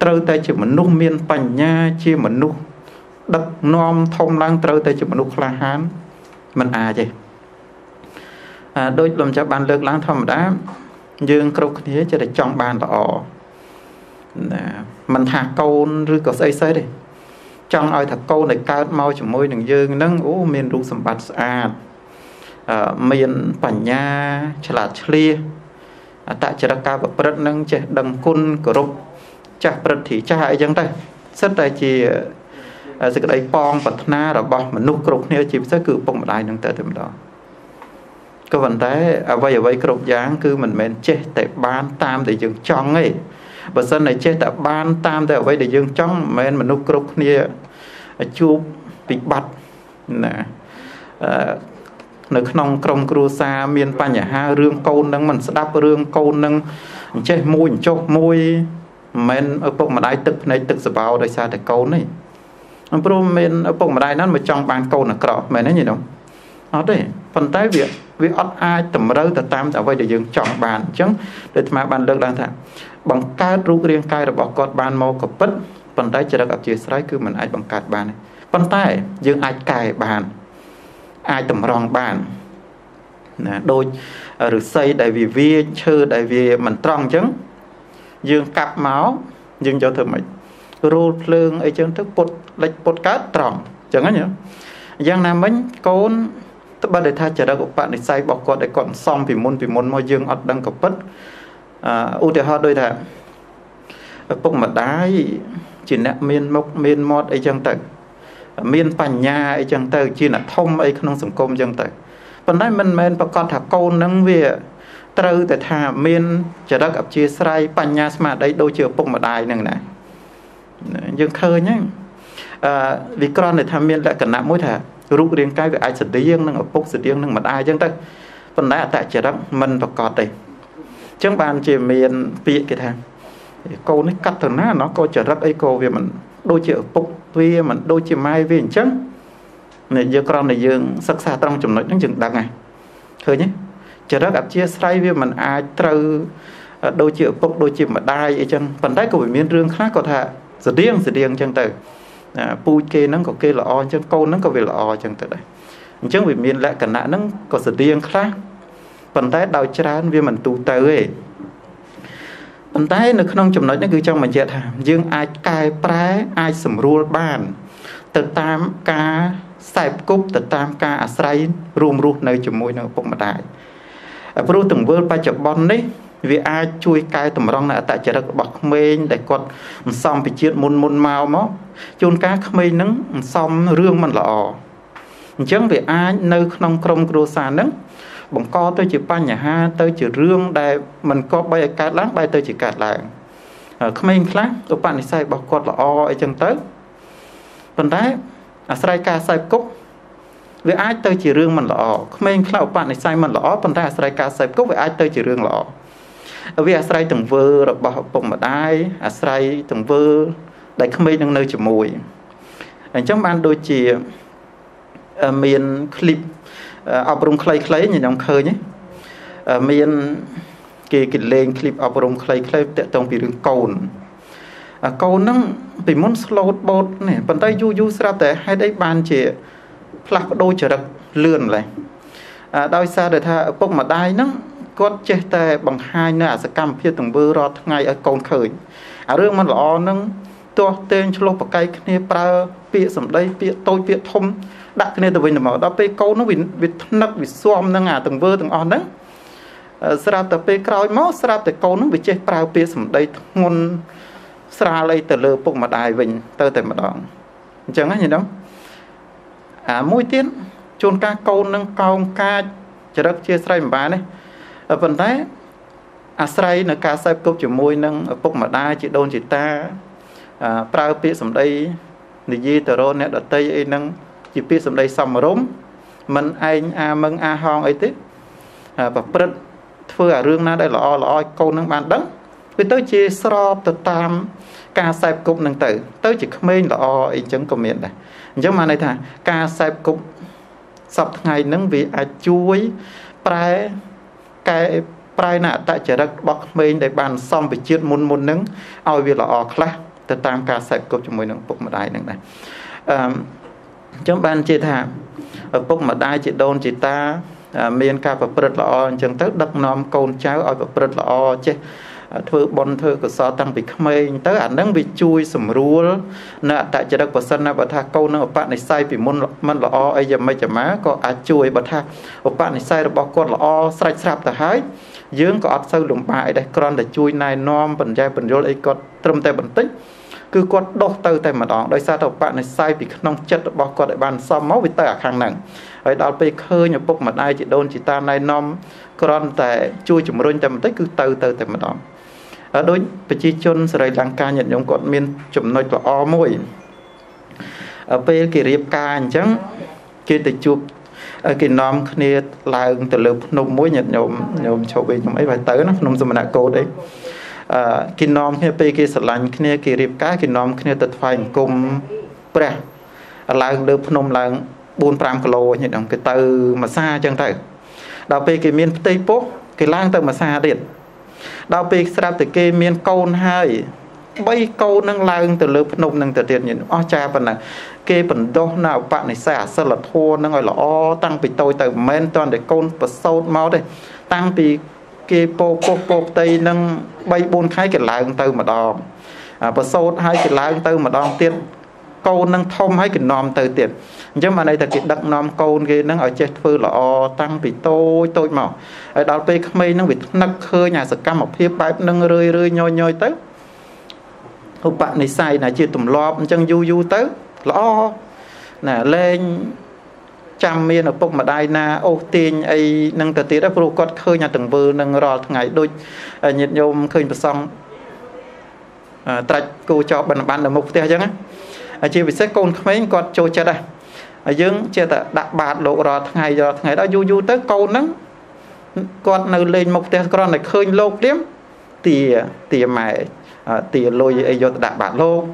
trâu tay chỉ một nút miên bành nha chia một nút đập nom thông lang trâu tay chỉ một nút la hán mình à vậy đôi làm cho bàn lược lang thầm đá dương câu thế cho để chọn bàn đỏ mình thả câu rư cột xây xây đi trong ai thả câu này cao mau chỉ môi đừng dương nâng ố miên rung sầm bạt à miên bành nha chả là chia tại chỉ là cao và bớt nâng chỉ đầm côn cột chắc bật thì chắc hại chẳng đây rất là chỉ dịch đấy pon vật na là bò mà nút cột này chỉ sẽ cứ bông đại những tờ tầm đó có vấn đề à vậy cột dáng cứ mình men chết tại ban tam để dừng trong ấy và sau này chết tại ban tam tại vậy để dừng trong men mà nút cột này chụp bị bật nèនៅ ក្នុង ក្រុម គ្រួសារ មាន បញ្ហា រឿង កូន នឹង មិន ស្ដាប់ រឿង កូន នឹង ចេះ មួយ ចុះ មួយ មិន ឪ ពុក ម្ដាយ ទឹក ភ្នែក ទឹក សបោ ដោយ សារ តែ កូន នេះ ព្រោះ មាន ឪ ពុក ម្ដាយ ណាស់ មក ចង់ បាន កូន អាក្រក់ មែន ទេ ញោម អត់ ទេ ប៉ុន្តែ វា អត់ អាច តម្រូវ ទៅ តាម អ្វី ដែល យើង ចង់ បាន អញ្ចឹង ដែល អាត្មា បាន លើក ឡើង ថា បង្កើត រូប រាង កាយ របស់ គាត់ បាន មក ក៏ ពិត ប៉ុន្តែ ចរិត អព្យាស្រ័យ គឺ មិន អាច បង្កើត បាន ទេ ប៉ុន្តែ យើង អាច កែ បាន ai tầm rong bàn đôi rồi xây đại vì vi chư đại vì mình tròn chứng dương cặp máu dương cho thử mày rô lương ấy chứng thức bột lệch bột cá tròn chẳng ấy nhở giang nam mình con tất ba để tha chờ đợi của bạn để xây bọc cột để còn xong vì môn môi dương ọt đang cập bớt ưu thế họ đôi thà bốc mặt đá chỉ nẹt miên mốc miên mót ấy chẳng tận miên bành nhà ấy chẳng tới chỉ là thông ấy không sủng công chẳng tới phần đấy mình bà con thả câu nâng về trâu để thả miên chợ đất gặp chia sài bành nhà mà đây đôi chiều bụng mà đài nè này dương khơi nhá vì con để thả miên lại cần nặng mũi thả rụng riêng cái về ai sờ riêng nâng ở bốc sờ riêng nâng mặt ai chẳng tới phần đấy tại chợ đất mình bà con đây chẳng bàn chỉ miên bị cái thằng câu nó cắt thằng nó câu chợ đất ấy câu về mình đôi chiều bụng vì mình đôi chim mai vì chẳng này giờ con này dương sắc xa trong chủng nói những chừng đặc này thôi nhé chờ đó gặp chia say với mình ai trừ đôi chữ bốc đôi chim mà đai ấy chẳng phần đấy của miền riêng khác có thể giờ điên chẳng từ pui kê nó có kê là o chẳng câu nó có về là o chẳng từ đây chẳng vì miền lại cả nãy nó có giờ điên khác phần đấy đào chán vì mình tu tới phần tay nó không chấm nói nó cứ trong mà dệt hàm dương ai cài pré ai sầm rùa bàn từ tam ca sài cúc từ tam ca à say rùm rùm nơi chấm môi nơi bụng mặt đại rùa từng vơi ba chập bon đấy vì ai chui cài tầm rong là tại chợ đất bọc mê để quật xong bị chết môn mau mó chôn cá mê nứng xong riêng mình lọ chẳng vì ai nơi không krom kêu xa nứng bằng co tôi chỉ ban nhà ha tôi chỉ riêng đại mình có bay cá láng bay tôi chỉ cạt lại không ai khác các bạn thì sai bọc quạt là o ấy chẳng tới phần đấy sai cá sai cúc với ai tôi chỉ riêng mình là o không ai khác các bạn thì sai mình là o phần đấy sai cá sai cúc với ai tôi chỉ riêng là o vì sai từng vơ rồi bọc bụng mà đai sai từng vơ đại không ai đang nơi chịu mùi trong ban đôi chỉ miền clip áp dụng khay như nhóm khơi nhé miền cái lên clip áp dụng khay để trong bị đường cầu nâng bị muốn slow boat này phần tay du ra để hai đấy bàn chỉ plug đôi chở đặc lượn này đôi xa để tha bốc mà đai nâng có chế tài bằng hai nữa sẽ cầm phía từng bơ rót ngay ở cầu khơi ở riêng mà lọ nâng tua tên cho lô bọc cây kia bia sầm đây bia tôi bia thôm đặt cái này từ bên nào đó bê câu nó bị nặng bị xoom năng à từng vơ từng on đấy sra từ bê cào máu sra từ câu nó bị che prao bia sầm đây ngôn sra lấy từ lơ bụng mà đài vịnh từ từ mà đòn chẳng hạn như đó à mũi tiếng chôn ca câu nâng câu ca chợ đất chia sray mà bán đấy ở phần đấy à sray nó ca sray câu chỉ môi nâng bụng mà đai chỉ đôn chỉ ta prao bia sầm đây để gì từ rồi nè đặt tay ấy nâng chỉ biết sầm đây sầm rốm mình anh a mừng a hòn ấy tiếp và bật phơi ở rương na đây là o câu nâng bàn đắng vì tới chỉ sờ từ tam ca sai cục nâng tử tới chỉ comment là o ấy chẳng có miệng này nhưng mà này thà ca sai cục sập ngày nâng vì a chuối prai cái prai nè tại chợ đất bọc mình để bàn xong về chuyện môn môn nâng ao vì là o khác từ tam ca sai cục cho mỗi nâng phục một đại nâng này trong ban chế thả ở bốc mà đai chị đôn chị ta miền ca và bật lọ chẳng tới đập nom con cháu ở và bật lọ chứ thưa bon thưa của so tăng bị khmênh tới ảnh đang bị chui sầm rúa nợ tại chế đất của sân và tha câu năng ở bạn này sai bị môn mân lọ ấy giờ mấy chả má có à chui bật tha ở bạn này sai rồi bỏ con lọ sạch sạch ta hái dưỡng có ấp sâu lủng bại đây con để chui này nom bẩn dai bẩn rối ấy con trâm tay bẩn tích cứ quật đốt từ tay mà đó, đôi sao đầu bạn này sai bị nông chất bỏ quật lại bàn xong máu bị tay ở khang nặng, rồi đào bị khơi nhập bốc mà ai chị đôn chị ta này nông còn tại chui chủng run chậm tới cứ từ tay mà đó, ở đối với chi chôn rồi làng ca nhận giống quật miên chủng nói là o môi, ở bên kỳ riệp ca chẳng kia từ chụp ở kỳ nông kia là từ lợp nông mối nhận nhộm nhộm chậu bên trong ấy phải tới nó nông dân mà cô đấy. Khi nóm khi bê kê sạch lạnh khi riêng cá khi nóm khi tật phải cùng bè lạng đớp nôm lạng 4-5 kg như đồng cái từ mà xa chẳng thử đào bê kê miên tây bốc cái lạng từ mà xa điện đào bê sạp từ kê miên câu 2 bay câu nâng lạng từ lớp nôm nâng từ điện như ô cha phần này kê phần đô nào bạn này xả sơ là thô nâng gọi là ô tăng bị tôi từ men toàn để con và sâu máu đây tăng bị kê bố tây nâng bay bốn khai cái lá ông tư mà đòn và sốt hai cái lá ông tư mà đòn tiết câu nâng thông hai cái nòm tư tiết nhưng mà này thật cái đặc nòm câu kia nâng ở chết phương là tăng bị tôi màu ở đó bê khám mê nâng bị nâng khơi nhà sạc cam một hiếp bếp nâng rơi rơi nhôi nhôi tới hôm bạn này xài này chỉ tùm lọp chân du du tới là nè lên chăm miên ở bốc mà đai na ô tiên ấy nâng tờ tiết đã vô cốt khơi nhà từng vơ nâng rò ngày đôi nhiệt nhôm khơi vào xong trạch cô cho bàn bàn là mục tiêu chứ á chỉ vì xét con mấy con trôi chết đây dưng chia ta đặt bạt lộ rò ngày đó du du tới câu nắng con nơi lên mục tiêu con này khơi lột liếm tìa mày tìa lôi ấy do đặt bạt lô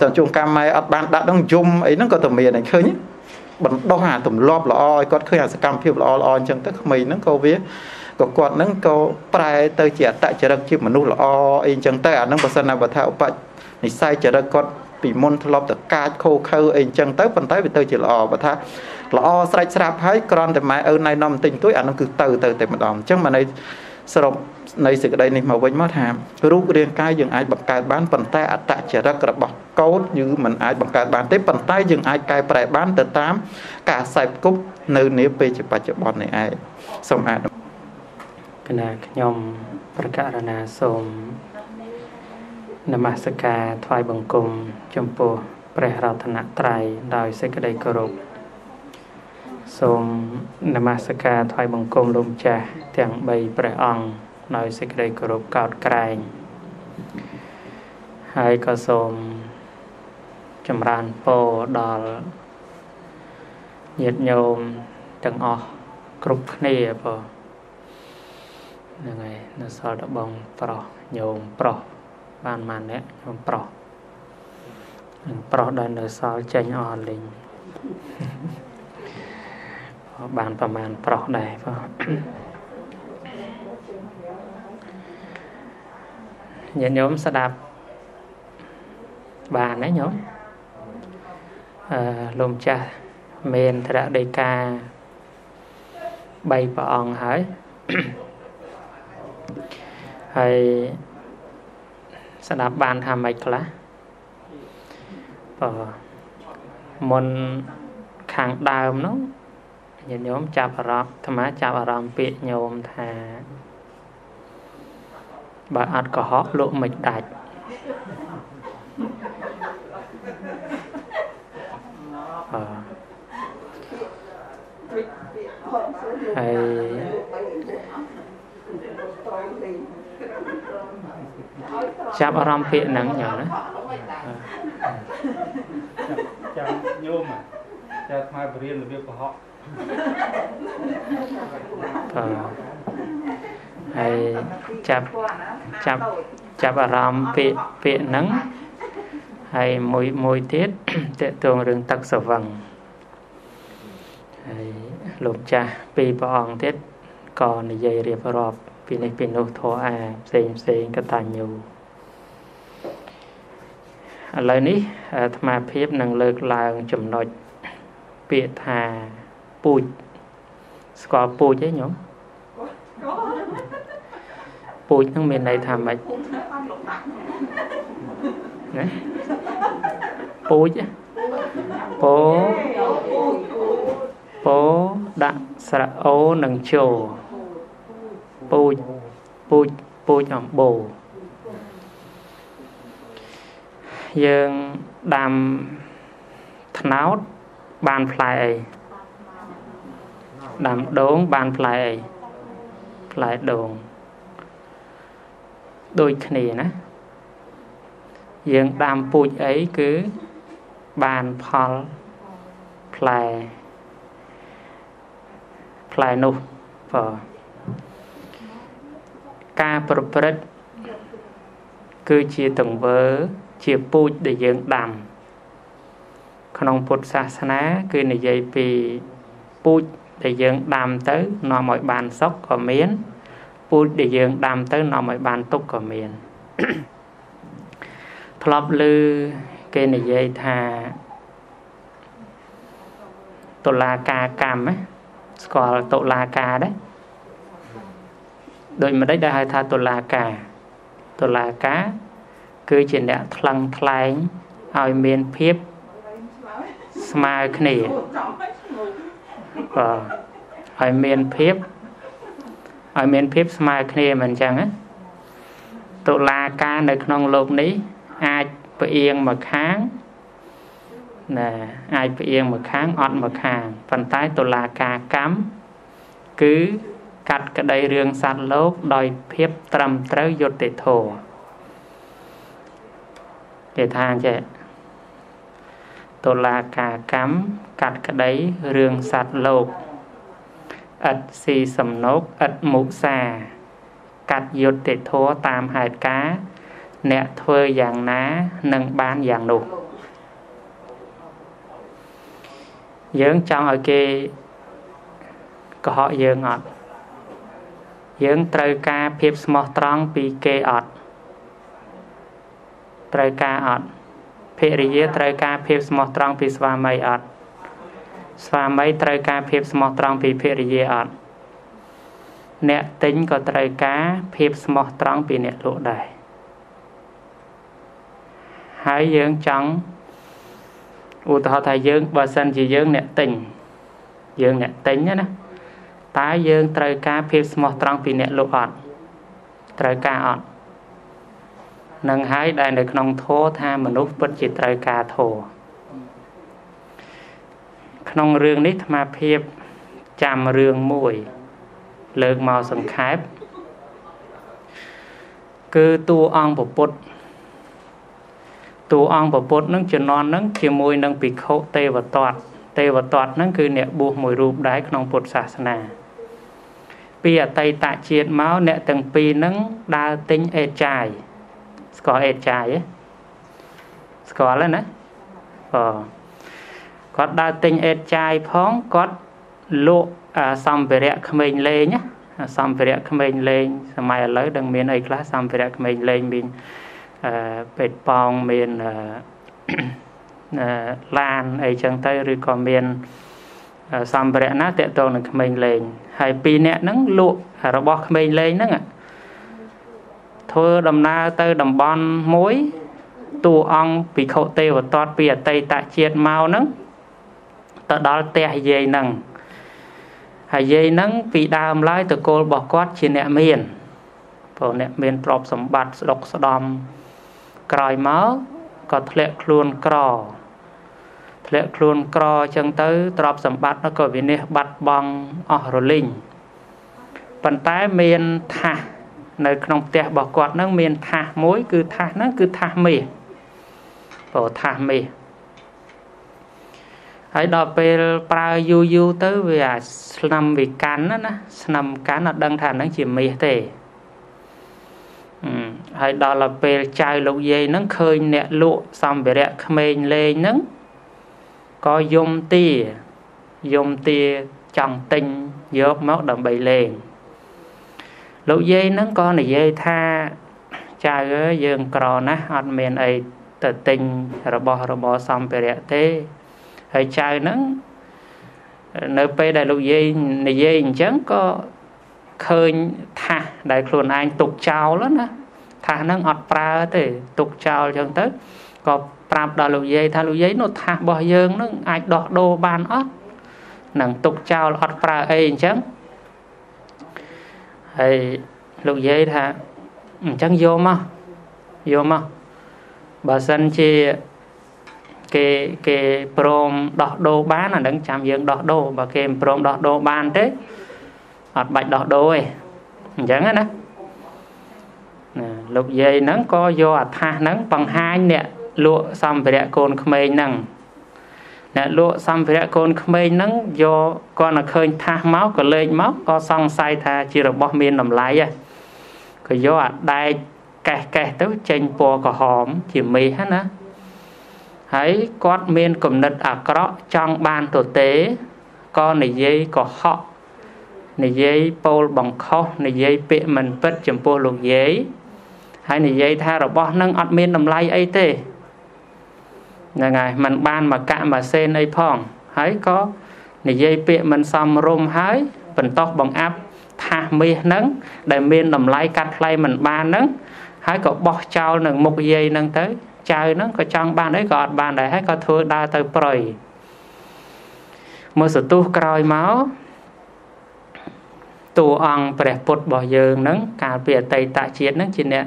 tầm trung cam mai ở bàn đặt đang zoom ấy nó có tầm miền này khơi nhé bận đo hà tụm lọp là oi con khơi hà sẽ cam phiêu là oi chẳng tất mình nó câu vía có quạt nó câu prai tới trẻ tại trẻ đặc chiếc mà nụ là oi chẳng tất à nó có sân nào và thảo bạch này sai trẻ đặc con bị môn lọp tất cả khô khâu ấy chẳng tất phần tới vì tới chỉ là oi và thảo là oi sai sạp hết con thì mai ở này nằm tình tối à nó cứ từ mà đòn chẳng mà này sau đó này sự đây này mà quên mất hàm rút riêng cái dừng ai bằng cái bán phần tay ở tại trẻ đặc là bọc cốt như mình ai bằng cái bán tiếp phần tay dừng ai cái phải bán từ 8 cả sài cúc nơi nếp về chụp bài chụp bọn này ai xong ai cái này nhom vật cả là na xong nằm ở sạc thoại bằng cùng chấm po phải rau thân nặng trai đòi sẽ cái đây cơ rục xong nằm ở sạc thoại bằng cùng lùm cha tiếng bay phải on nói sẽ đây cơ rục cao cài hai cơ sôm chấm ran po đòi nhiệt nhôm chẳng o cục này po ngày nó sau đó bông pro nhôm pro ban màn đấy nhôm pro pro đây nó sau tranh o lên ban và màn pro này po nhiệt nhôm sẽ đạp bàn đấy nhôm lùm cha men thật đã đầy ca bay vào ông hỏi hay sẽ đáp bàn hàm mạch lá và môn kháng đàm nó nhìn nhóm chạp ở rộng thầm á chạp ở rộng bị nhóm thà bà ạt có họ lộ mịch đạch hay chạp ở rộng bị nắng nhỏ nữa chạp nhôm à chạp mai bởi riêng là việc của họ hay chạp ở rộng bị nắng hay mùi tiết tệ tuồng rừng tắc sở vầng lục cha bị bỏ ổng tiết còn dây riêng rộp vì nếch bị nụ thô à xênh các tà nhu lời ní thma phép nâng lực làng chùm nọt bị thà bụi có bụi chứ nhóm bụi nâng miền này thà mạch bụi chứ bố đặng sạ ô nâng chồ bụi bụi nhóm bồ dương đàm thân áo bàn phai đàm đốn bàn phai phai đồn đôi khỉ ná dương đàm bụi ấy cứ bàn phal phai phai nụ phở ca pruprit cứ chia từng vớ chia bụi để dưỡng đàm Khổng Phật xa xa ná cứ như vậy vì bụi để dưỡng đàm tới nó mọi bàn sốc của miền bụi để dưỡng đàm tới nó mọi bàn túc của miền Thlop lư cứ như vậy thà Tô la ca cam á Squa tô la ca đấy đôi mà đấy đã hay thà Tô la ca cứ chỉ đã thăng thang ao miền phép smile khỉ và ao miền phép smile khỉ mình chẳng á tụ la ca được nông lục ní ai bị yên mà kháng nè ai bị yên mà kháng ọt mà kháng phần tái tụ la ca cắm cứ cắt cái đầy riêng sát lốp đòi phép trầm tới dột để thổ để thang chạy Tô la ca cắm cắt cái đấy rương sạt lột ất si sầm nốt ất mũ xà cắt dột để thua tam hạt cá nẹ thuê dạng ná nâng bán dạng nụ dưỡng trong ở kia có họ dưỡng ọt dưỡng trời ca phép mô trông bị kê ọt trời ca ọt phê rì dê trời ca phép mô trông bị sva mây ọt sva mây trời ca phép mô trông bị phê rì dê ọt nẹ tính có trời ca phép mô trông bị nẹ lộ đầy hãy dưỡng trong ủ thọ thầy dưỡng và sân dì dưỡng nẹ tính á ná tá dưỡng trời ca phép mô trông bị nẹ lộ ọt trời ca ọt nâng hãy đại được nông thô tha mà nút bất chỉ trời ca thổ nông rương nít mà phép chạm rương mùi lược màu sừng khép cứ tu ong bộ bột nâng chân non nâng chia mùi nâng bị khâu tê và toạt nâng cứ nẹ buộc mùi rụp đáy nông bột sạc nà vì ở Tây Tạ Triệt máu nẹ từng pi nâng đa tính ê chài có ế cháy ấy có lên đấy có đa tình ế cháy phóng có lộ xong về rẽ mình lên nhé xong về rẽ mình lên mày lấy đừng miền ấy là xong về rẽ mình lên mình bệt bong miền lan ấy chẳng tay rồi còn miền xong về rẽ nát tệ tồn được mình lên hay pì nẹ nắng lộ rồi bỏ mình lên nắng ạ thưa đầm na tới đầm bon mối tu ong bị khẩu tê và toát bìa Tây Tạ Triệt mau nấng ta đo tè dây nằng hay dây nắng vì đam lái từ cô bỏ quát trên nẹm miền vào nẹm miền trộm sầm bạt độc sầm còi máu có lệ luôn cò lệ luôn cò chẳng tới trộm sầm bạt nó có vì nè bạt băng ở rồi linh bàn tay miền thả nơi trong tè bỏ quát nắng miền thả mối cứ thả nắng cứ thả mì vào thả mì hãy đọc về pra yu yu tới vì nằm vì cán đó nằm cán là đăng thản nó chỉ mệt thế hãy đọc là về chai lục dây nó khơi nẹt lụa xong về đẹp mình lên nó có dùng tia chẳng tinh dớp móc đồng bày lên lục dây nó có này dây tha chai ở dương cỏ nó ăn miền ấy tự tinh rồi bỏ xong về đẹp thế hơi chai nó nơi pe đại lục dây này dây chẳng có khơi thả đại luồn anh tục chào lắm á thả nó ngọt pra thì tục chào chẳng tới có pra đại lục dây thả lục dây nó thả bỏ dương nó ai đọ đô ban ót nằng tục chào ngọt pra ấy chẳng hay lục dây thả chẳng vô mà bà sân chi cái prom đỏ đô bán là đứng chạm dương đỏ đô và cái prom đỏ đô bán thế hoặc bạch đỏ đô ấy chẳng hết đó lục dây nắng có do tha nắng bằng hai nè lụa xong về đại côn khmer nắng nè lụa xong về đại côn khmer nắng do con là khơi tha máu còn lên máu có xong sai tha chỉ là bom miên làm lái vậy còn do đại kẹt tới trên po của hòm chỉ mì hết á hãy quát miên cầm nứt à cọ trong ban tổ tế con này dây có họ này dây pol bằng kho này dây bệ mình vất chấm pol lục dây hãy này dây tha rồi bỏ nâng ọt miên làm lai ấy tê ngày mình ban mà cạm mà sen ấy phong hãy có này dây bệ mình xăm rôm hái phần tóc bằng áp tha miên nắng để miên làm lai cắt lai mình ban nắng hãy có bỏ trao nâng một dây nâng tới chào nó có trong bàn đấy gọt bàn đấy hay có thua đa tới bời một sự tu còi máu tu ăn bẻ bột bỏ giường nắng cả bìa tây tạ chiến nắng trên nè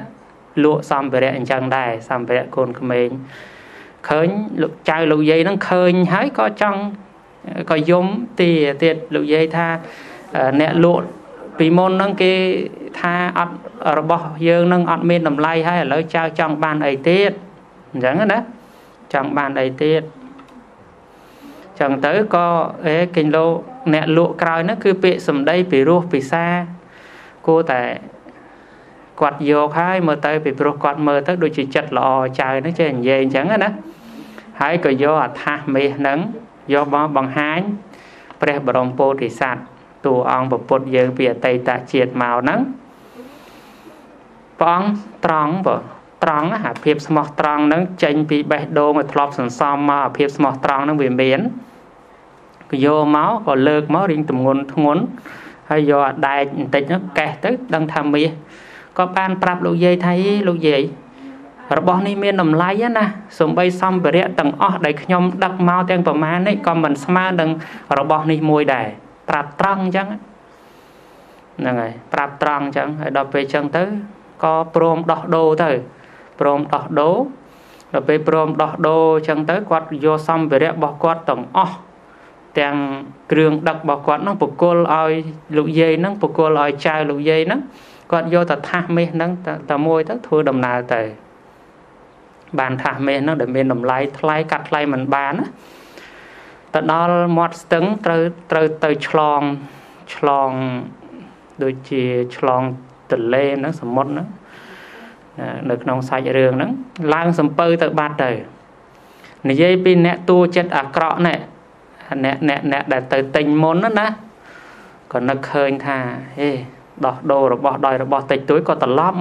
lụa xong về đèn trăng đài xong về cồn của mình khơi lục chai lục dây nó khơi hái có trong có giống tì tiệt lục dây tha nè lụa vì môn nâng cái tha ở bỏ giường nâng ăn miên làm lay hay là trao trong bàn ấy tiết chẳng đó trong bàn đầy tiết chẳng tới có ấy kinh lô nẹt lụa còi nó cứ bị sầm đây bị ruột bị xa cô tại quạt vô hai mờ tới bị ruột quạt mờ tới đôi chỉ chật lò trời nó chơi về chẳng đó hãy có do tha mì nắng do bằng hái pre bồng po thì sạt tù ong bột bột dơ bìa tây tạ triệt màu nắng bóng tròn bờ trăng hả phép smart trăng nắng chênh bị bẻ đô mà thọp sẵn xong mà phép smart trăng nắng biển biển vô máu có lợt máu riêng tùm ngôn hay do đại tịch nó kẹt tới đang tham mía có ban prap lục dây thay lục dây rồi bọn này miên nằm lái á nè xong bay xong bởi rẽ tầng ớt đầy nhóm đặc mau tên vào màn ấy còn mình xa đừng rồi bọn này môi đầy prap trăng chẳng prap trăng chẳng hãy đọc về chân tới có prom đọc đô thôi prom đọc đô rồi về prom đọc đô chẳng tới quạt vô xong về đẹp bỏ quạt tổng ó tàng cường đặc bỏ quạt nó phục cô lòi lục dây nó phục cô lòi chai lục dây nó quạt vô ta thả mê nó ta môi tất thua đồng nào tầy bàn thả mê nó để mình đồng lái cắt lái mình bán á ta đó mọt tứng tới chlong đôi chì chlong từ lên nó sầm mốt nó được nông sai đường nó lang sầm pơ tới bát trời này dây pin nẹt tua chết à cọ này nẹt để tới tình môn nó nè còn nó khơi thà đỏ đồ rồi bỏ đòi rồi bỏ tịch túi còn tạt lóp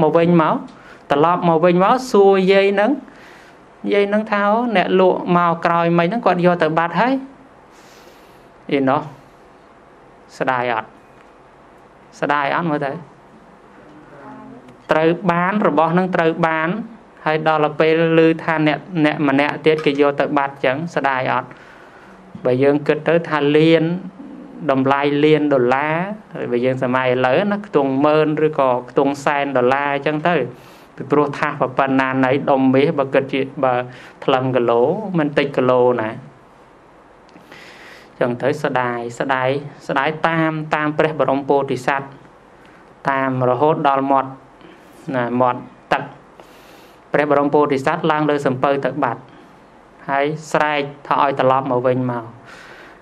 màu vinh máu xuôi dây nó tháo nẹt lụa màu còi mày nó còn vô tới bát hết thì nó sờ đài ọt mới thấy trời bán rồi bỏ nâng trời bán hay đó là về lư tha nẹt mà nẹt tiết cái vô tới bát chẳng sờ đài ọt bởi dương kết tới tha liên đồng lai liên đô la bởi dương sẽ mai lớn nó tuần mơn rồi có tuần sen đô la chẳng tới từ pro tha và bàn nan ấy đồng mỹ và kết chuyện và thằng cái lỗ mình tịch cái lỗ này chẳng tới sa đài tam tam pre bờ ông po thì sát tam rồi hốt đo mọt là mọt tật pre bờ ông po thì sát lang đời sầm pơi tật bạt hay sai thoi tật lọp màu vinh màu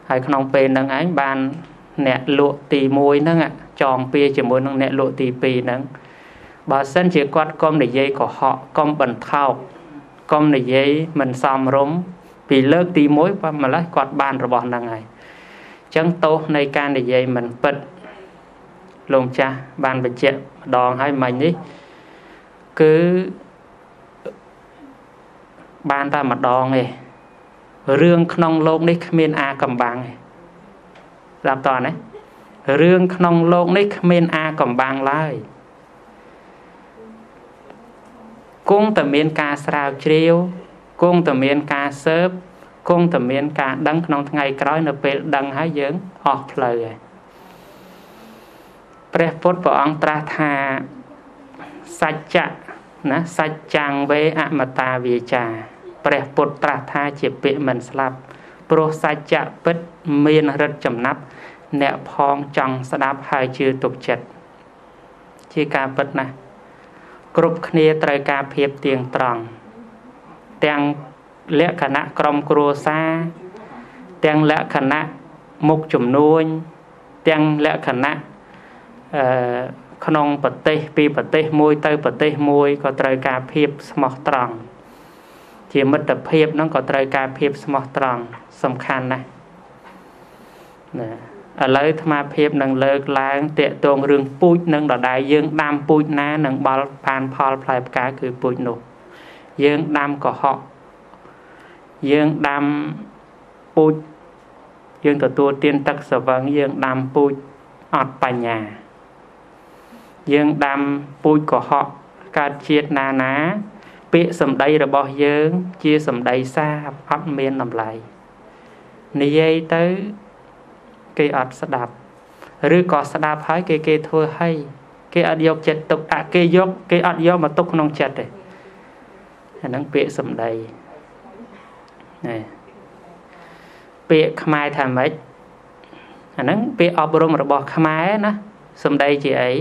hay không pê nâng ánh bàn nẹt lụa tì môi nâng ạ tròn pia chỉ môi nâng nẹt lụa tì pì nâng bà sân chỉ quát con để dây của họ con bẩn thao con để dây mình xòm rúm vì lớp tì mối và mà lấy quạt bàn rồi bọn đằng này chẳng tốt nơi can để dây mình bật lùng cha bàn bật chẹt đòn hay mình đi cứ bàn ta mặt đòn này riêng nông lông đấy miền a cầm bàng này làm toàn đấy riêng nông lông đấy miền a cầm bàng lại cung tầm miền ca sào chiêu cung tầm miền ca sớp cung tầm miền ca đắng nông ngày cõi nợ bể đắng hái dưỡng off lời này.ព្រះពុទ្ធព្រះអង្គត្រាស់ថាសច្ចៈណាសច្ចាំងវេអមតាវាចាព្រះពុទ្ធត្រាស់ថាជាពាក្យមិនស្លាប់ព្រោះសច្ចៈពិតមានរិទ្ធចំណាប់អ្នកផងចង់ស្ដាប់ហើយជឿទុកចិត្តជាការពិតណាស់គ្រប់គ្នាត្រូវការភាពទៀងត្រង់ទាំងលក្ខណៈក្រុមគ្រួសារទាំងលក្ខណៈមុខជំនួញទាំងលក្ខណៈក្នុងប្រទេសពីប្រទេសមួយទៅប្រទេសមួយក៏ត្រូវការភាពស្មោះត្រង់ជាមិត្តភាពហ្នឹងក៏ត្រូវការភាពស្មោះត្រង់សំខាន់ណាស់ណាឥឡូវអាត្មាភាពនឹងលើកឡើងតាក់ទងរឿងពូជនឹងដដែលយើងដាំពូជណានឹងបល់បានផលផ្លែផ្កាគឺពូជនោះយើងដាំកុហកយើងដាំពូជយើងទទួលទានទឹកស្វឹងយើងដាំពូជអត់បញ្ញាយើងដាំពូជកុហកកើតជាតិណាណាពាក្យសម្ដីរបស់យើងជាសម្ដីសាអត់មានតម្លៃនិយាយទៅគេអត់ស្ដាប់ឬក៏ស្ដាប់ហើយគេធ្វើឲ្យគេអត់យកចិត្តទុកដាក់គេអត់យកមកទុកក្នុងចិត្តទេអាហ្នឹងពាក្យសម្ដីណែពាក្យខ្មែរថាម៉េចអាហ្នឹងពាក្យអប់រំរបស់ខ្មែរណាសម្ដីជាអី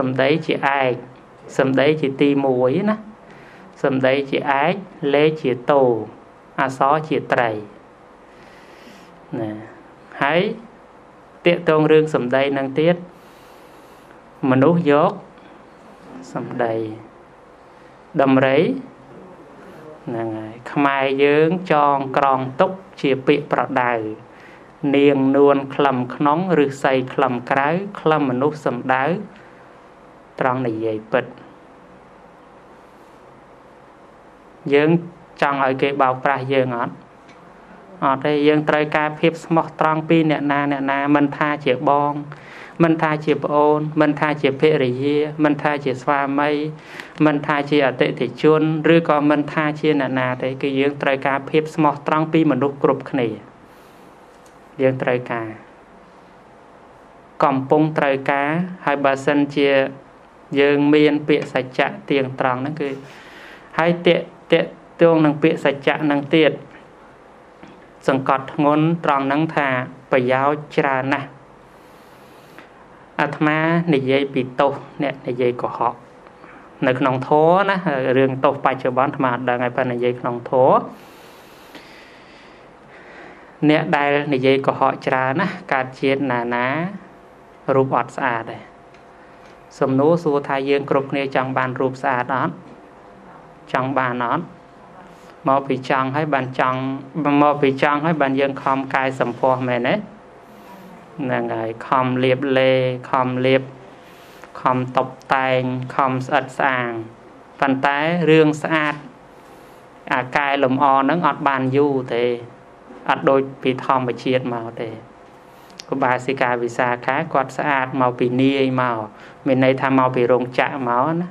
សម្ដីជាឯកសម្ដីជាទី1ណាសម្ដីជាឯកលេខជាតោអក្សរជាត្រីណាហើយតេតងរឿងសម្ដីនឹងទៀតមនុស្សយកសម្ដីដំរីហ្នឹងហើយខ្មែរយើងចងក្រងទុកជាពាក្យប្រដៅនាងនួនក្លឹមក្នុងឬស័យក្លឹមក្រៅក្លឹមមនុស្សសម្ដៅត្រង់និយាយពិតយើងចង់ឲ្យគេបោកប្រាស់យើងអត់ទេយើងត្រូវការភាពស្មោះត្រង់ពីអ្នកណាមិនថាជាបងមិនថាជាប្អូនមិនថាជាភរិយាមិនថាជាស្វាមីមិនថាជាអតិថិជនឬក៏មិនថាជាអ្នកណាទេគឺយើងត្រូវការភាពស្មោះត្រង់ពីមនុស្សគ្រប់គ្នាយើងត្រូវការកំពុងត្រូវការហើយបើសិនជាយើងមានពាក្យសច្ចៈទៀងត្រង់ហ្នឹងគឺហើយតេតងនឹងពាក្យសច្ចៈនឹងទៀតសង្កត់ធ្ងន់ត្រង់ហ្នឹងថាប្រយោជន៍ច្រើនណាស់អាត្មានិយាយពីទោសអ្នកនិយាយកុហកនៅក្នុងធម៌ណារឿងទោសបច្ចុប្បន្នអាត្មាអត់ដឹងហើយប៉ុន្តែនិយាយក្នុងធម៌អ្នកដែលនិយាយកុហកច្រើនណាកើតជាតិណារូបអត់ស្អាតដែរសំណួរសួរថាយើងគ្រប់គ្នាចង់បានរូបស្អាតអត់ចង់បានអត់មកពីចង់ហើយបានចង់មកពីចង់ហើយបានយើងខំកាយសម្ផស្សមែនទេហ្នឹងហើយខំលាបលេខំតុបតែងខំស្អិតស្អាងប៉ុន្តែរឿងស្អាតអាកាយលម្អហ្នឹងអត់បានយូរទេអត់ដូចពីធម្មជាតិមកទេគបាសិកាវិសាខាគាត់ស្អាតមកពីនាយមកមានន័យថាមកពីរោងចក្រមកណា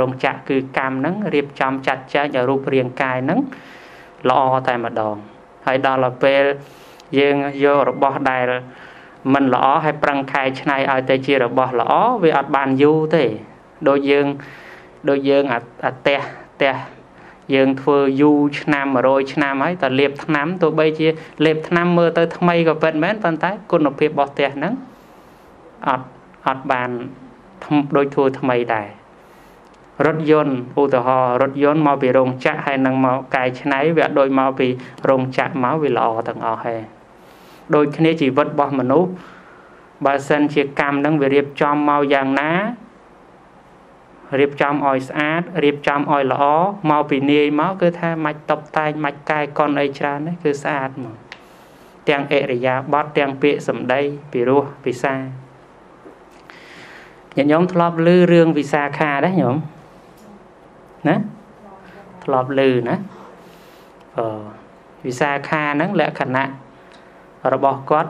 រោងចក្រគឺកម្មហ្នឹងរៀបចំចាត់ចែងឲ្យរូបរាងកាយហ្នឹង lo tại mặt đòn hay đó là về riêng vô bỏ đài mình lõ hay prang khai trên này ai tây chia rồi bỏ lõ vì ở bàn du thế đôi dương ở te dương thưa du nam mà rồi nam ấy ta liệp tháng năm tôi bây chia liệp tháng năm mưa tới tháng mấy gặp vận mến toàn tái cô nộp hiệp bỏ te nắng ở bàn đôi thưa tháng mấy đài rất yôn u từ họ rất yôn mau bị rồng chạ hay năng mau cài trên ấy vẽ đôi mau bị rồng chạ máu vì lọ thằng họ hè đôi khi chỉ vật bỏ mình úp bà sen chỉ cam đang về riệp chom mau vàng ná riệp chom oi sát riệp chom oi lọ mau bị nia máu cứ tha mạch tóc tai mạch cài con ấy tràn đấy cứ sát mà tiếng ệ để già bót tiếng pịa sầm đây bị rua bị xa nhận nhóm thọp lư riêng vì xa kha đấy nhóm nè thọp lư nè vì xa kha nắng lẽ khả nạn rồi bỏ cốt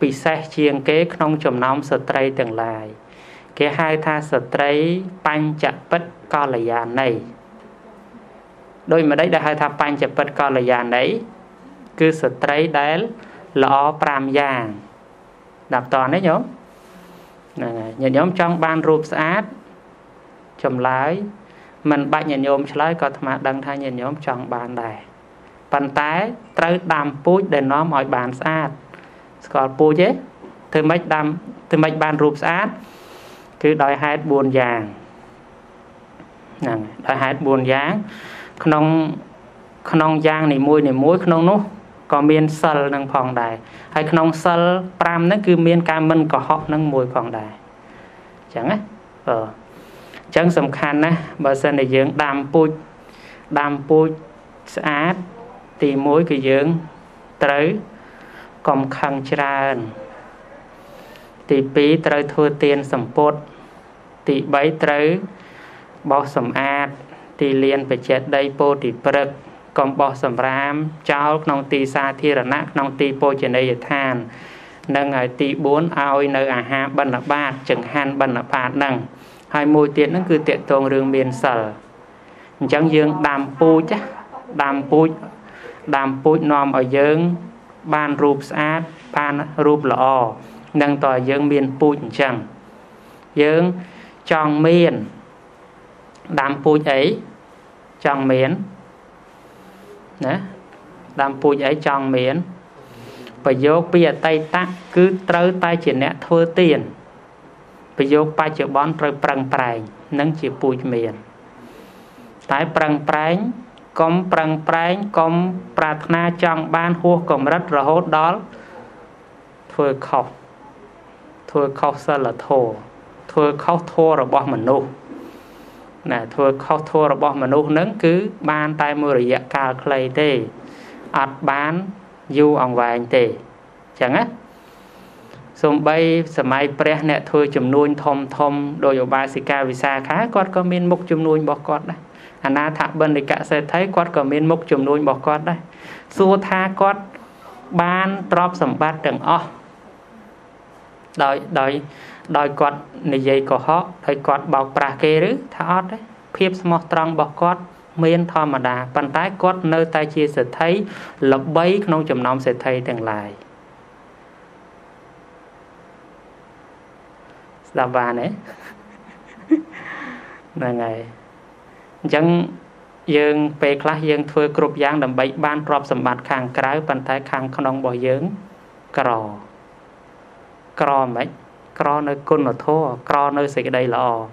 vì xe chiên kế không chồm nóng sờ tray từng lại cái hai tha sờ tray pan chặt bất co là già này đôi mà đấy đã hai tha pan chặt bất co là già đấy cứ sờ tray đấy lọ pram giang đạp toàn đấy nhóm nhận nhóm trong ban rụp sát chồm lái mình bắt nhận nhóm lái có thầm đăng thay nhận nhóm trong ban đài bàn tay trâu đam púi để nó mọi bàn sát còn púi chứ từ mấy bàn rụp sát cứ đòi hai buồn vàng đòi hai buồn vàng không vàng này mũi không nút còn miên sờ nâng phòng đài hay không sờ pram nó cứ miên cam mình có họ nâng mùi phòng đài chẳng á chẳng sầm khăn á bà sen để dưỡng đam púi sát thì mỗi cái dưỡng tới còn khăn tràn thì phí tới thua tiền sầm bột thì bấy tới bỏ sầm ạt thì liền phải chết đây bột thì bật còn bỏ sầm ram cháu nông tì xa thi rả nát nông tì bột trên đây than nâng ở tì bốn ao nơi à ha bần là bát chẳng han bần là bát nâng hai môi tiền nó cứ tiện tồn rừng miền sở chẳng dưỡng đàm pui chắc đàm pui nòm ở dưỡng ban rụp sát ban rụp lọ nâng tòa dưỡng miền pui chẳng dưỡng tròn miền đàm pui ấy tròn miền đàm pui ấy tròn miền và dốt bây giờ tay tắc cứ trớ tay chỉ nẹ thưa tiền và dốt ba chữ bón trớ prăng prang nâng chỉ pui miền tại prăng prang công prang prang công pratna trong ban hua công rất là hốt đó thôi khóc sao là thôi khóc rồi bỏ mình nô nè thôi khóc rồi bỏ mình nô nâng cứ ban tay mưa rồi dạ cào clay tê ạt bán du ông vàng tê chẳng á xong bây sớm mai pre nè thôi chùm nuôi thom đôi ở ba sika visa khá quát có miên mục chùm nuôi bỏ quát đấy anh ta thả bên thì cả sẽ thấy quát có miên mục chùm nuôi bỏ quát đấy xua tha quát ban trọp sầm bát đừng đòi quát này dây của họ đòi quát bảo pra kê rứ tha ót đấy phép small trăng bỏ quát miên thom mà đà bàn tay quát nơi tay chia sẽ thấy lập bấy không chùm nón sẽ thấy từng lại là bà này là ngày chẳng dương về class dương thưa group giang đầm bảy ban drop sầm bạt khang cái bàn tay khang không bỏ dưỡng cò mấy cò nơi côn là thô cò nơi xây đây là o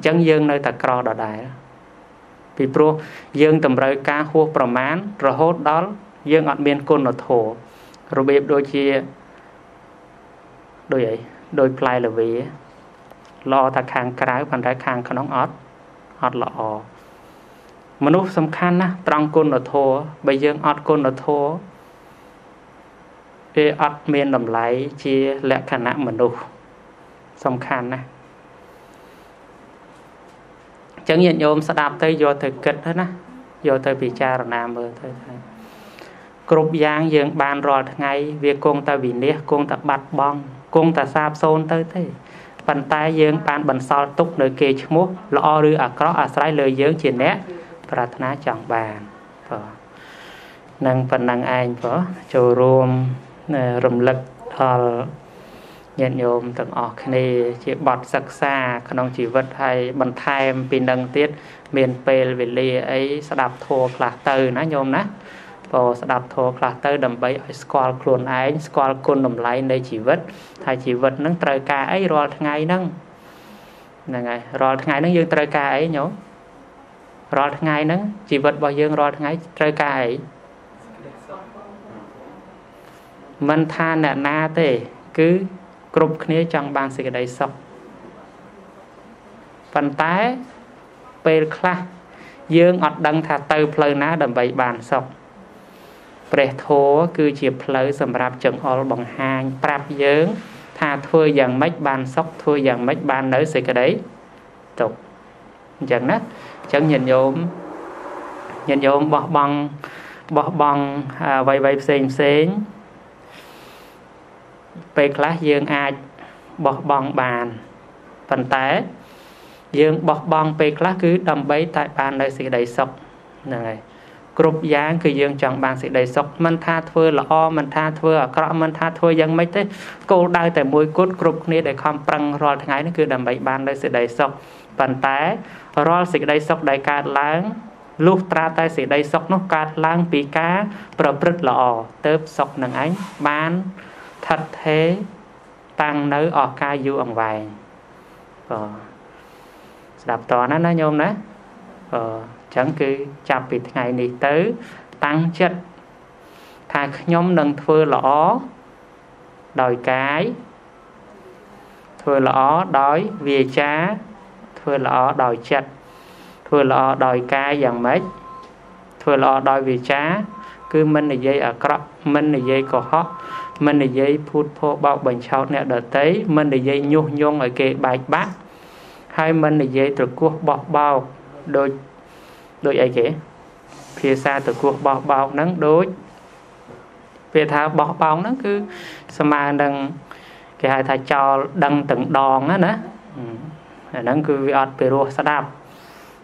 chẳng dương nơi ta cò đỏ đại vì pro dương tầm rơi cá hua proman rồi hốt đó dương ở miền côn là thổ rồi bếp đôi chia đôi vậy đôi play là vì lo ta khang cái bàn tay khang không ót ót là o mà nó sầm khăn na trong côn là thô bây giờ ót côn là thô cái ót miền đầm lái chia lẽ khả năng mình đủ sầm khăn na chẳng nhận nhôm sẽ đạp tới do thời kịch hết á do thời bị cha rồi nam rồi thôi group giang dương bàn rồi ngày việc con ta vì nét con ta bắt bong con ta sáp xôn tới thế bàn tay dương bàn bàn so túc nơi kia chúa lo rư ở cỏ ở sài lời dương chỉ nét và thà chẳng bàn năng phần năng anh có châu rôm rầm lực thờ nhận nhôm từng ở này chỉ bọt sắc xa không chỉ vật hay bần thai pin đăng tiết miền pê về lì ấy sẽ đạp thô là từ nó nhôm nát và sẽ đạp thô là từ đầm bấy squall cồn ấy squall cồn đầm lại đây chỉ vật hay chỉ vật nâng trời ca ấy rồi ngày nâng ngày rồi ngày nâng dương trời ca ấy nhớ rồi ngày nâng chỉ vật bao dương rồi ngày trời ca ấy mình tha nè na thế cứ cụp kia trong bàn xì cái đấy sập phần tái pel kha dương ọt đăng thà từ pleu ná đầm bầy bàn sập bể thố cứ chỉ pleu sầm rạp chừng all bằng hàng prap dương thà thua dạng mách bàn sọc thua dạng mách bàn nới xì cái đấy tục chẳng nát chẳng nhìn nhôm bỏ bằng vay xén về class dương ai bỏ bong bàn phần té dương bỏ bong về class cứ đầm bấy tại bàn đây sẽ đầy sọc này group dáng cứ dương chọn bàn sẽ đầy sọc mình tha thưa là o mình tha thưa ở cọ mình tha thưa dân mấy thế cô đai tại môi cốt group này để không prăng rồi ngày nó cứ đầm bấy bàn đây sẽ đầy sọc phần té rồi sẽ đầy sọc đầy cát láng lúc tra tay sẽ đầy sọc nó cát láng bị cá bật là o tớp sọc nàng ánh bàn thật thế tăng nấu ở ca du ông vài đạp tòa nó nhôm đó chẳng cứ chạp bị ngày này tới tăng chất thà nhóm nâng thưa lõ đòi cái thưa lõ đói về trá thưa lõ đòi chất thưa lõ đòi cái dần mấy thưa lõ đòi về trá cứ mình là dây ở crop mình là dây cổ hót mình để dây phút phô bao bệnh cháu nè đợt tới mình để dây nhung nhung ở kề bạch bát hai mình để dây từ cuộc bọc bao đôi ấy kể phía xa từ cuộc bọc bao nắng đối về thả bọc bao nó cứ mà đằng cái hai thả cho đằng từng đòn á nữa nắng cứ bị ọt về ruột sa đạp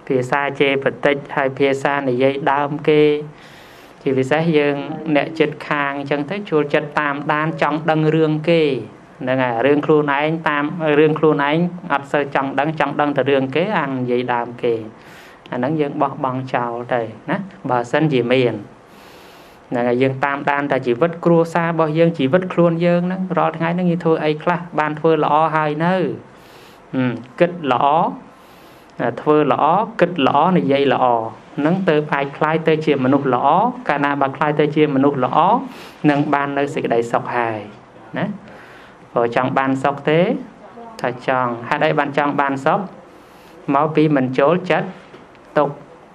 phía xa chê vật tích hai phía xa để dây đam kê thì vì sao dương nè chật khang chẳng thấy chùa chật tam đan trong đăng rương kê nên là rương khuôn anh tam rương khuôn anh ngập sơ trong đăng từ rương kế ăn vậy làm kì là nắng dương bọc bằng chào trời nè bờ sân chỉ miền là dương tam đan ta chỉ vứt cua xa bao dương chỉ vứt khuôn dương nó rồi ngay nó như thôi ấy class ban thôi lõ hai nơi kích lõ thưa lõ kích lõ này dây lõ nâng từ ai khai tới chia mà nút lõ cả na bạc khai tới chia mà nút lõ nâng ban nơi xịt đầy sọc hài nè ở trong ban sọc thế thà chọn hai đây ban trong ban sọc máu pi mình chối chết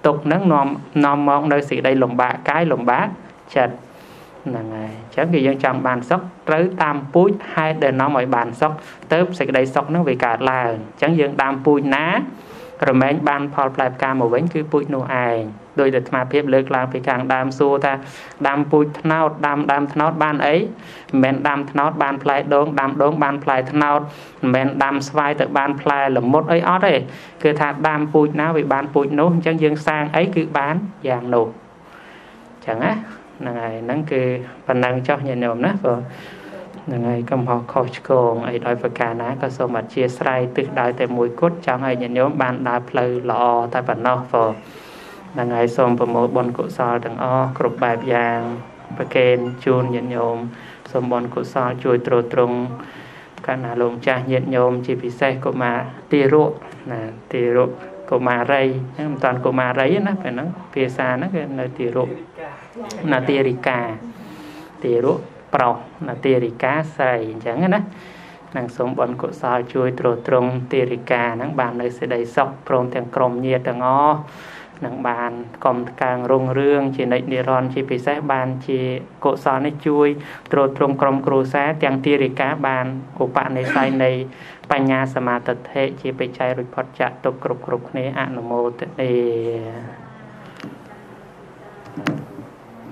tục nâng nom mong nơi xịt đầy lồng bạc cái lồng bát chật là ngày chớ người dân trong ban sọc tới tam pui hai để nó mọi ban sọc tới xịt đầy sọc nó vì cả là chẳng dân tam pui ná rồi mấy ban Paul Plap ca một vấn cứ bụi nô ai đôi đợt mà phép lực làm phải càng đam xua ta đam bụi tháo đam tháo ban ấy men đam tháo ban Play đống ban Play tháo men đam xoay từ ban Play là một ấy ót đấy cứ thà đam bụi nào bị ban bụi nô chẳng dương sang ấy cứ bán vàng nổ chẳng á này nắng cứ phần năng cho nhận nhầm nát rồi ngày cầm họ coach cồn ấy đòi phải cả ná có số mặt chia sẻ tự đại tại mũi cốt trong ngày nhận nhóm bạn đã play lò tại bản nọ phở là ngày xong vào mỗi bọn cụ sò đằng o cột bài vàng và kèn chuồn nhận nhóm xong bọn cụ sò chui trồ trùng cả ná lồng cha nhận nhóm chỉ vì xe của mà tì ruộng của mà rây toàn của mà rây nó phải nó phía xa nó cái nơi tì ruộng là tì rica tì ruộng bảo là terica say chẳng á nàng sống bọn cụ sao chui trồ trông terica nàng bàn nơi sẽ đầy sọc prom thằng crom nhiệt thằng o nàng bàn còn càng rung rương chỉ nịnh neron chỉ bị xét bàn chỉ cụ sao nó chui trồ trông crom cù xá thằng terica bàn cụ bạn này say này bành nhà sàm thật hệ chỉ bị chạy rồi phật chặt tục cục này ăn mồ này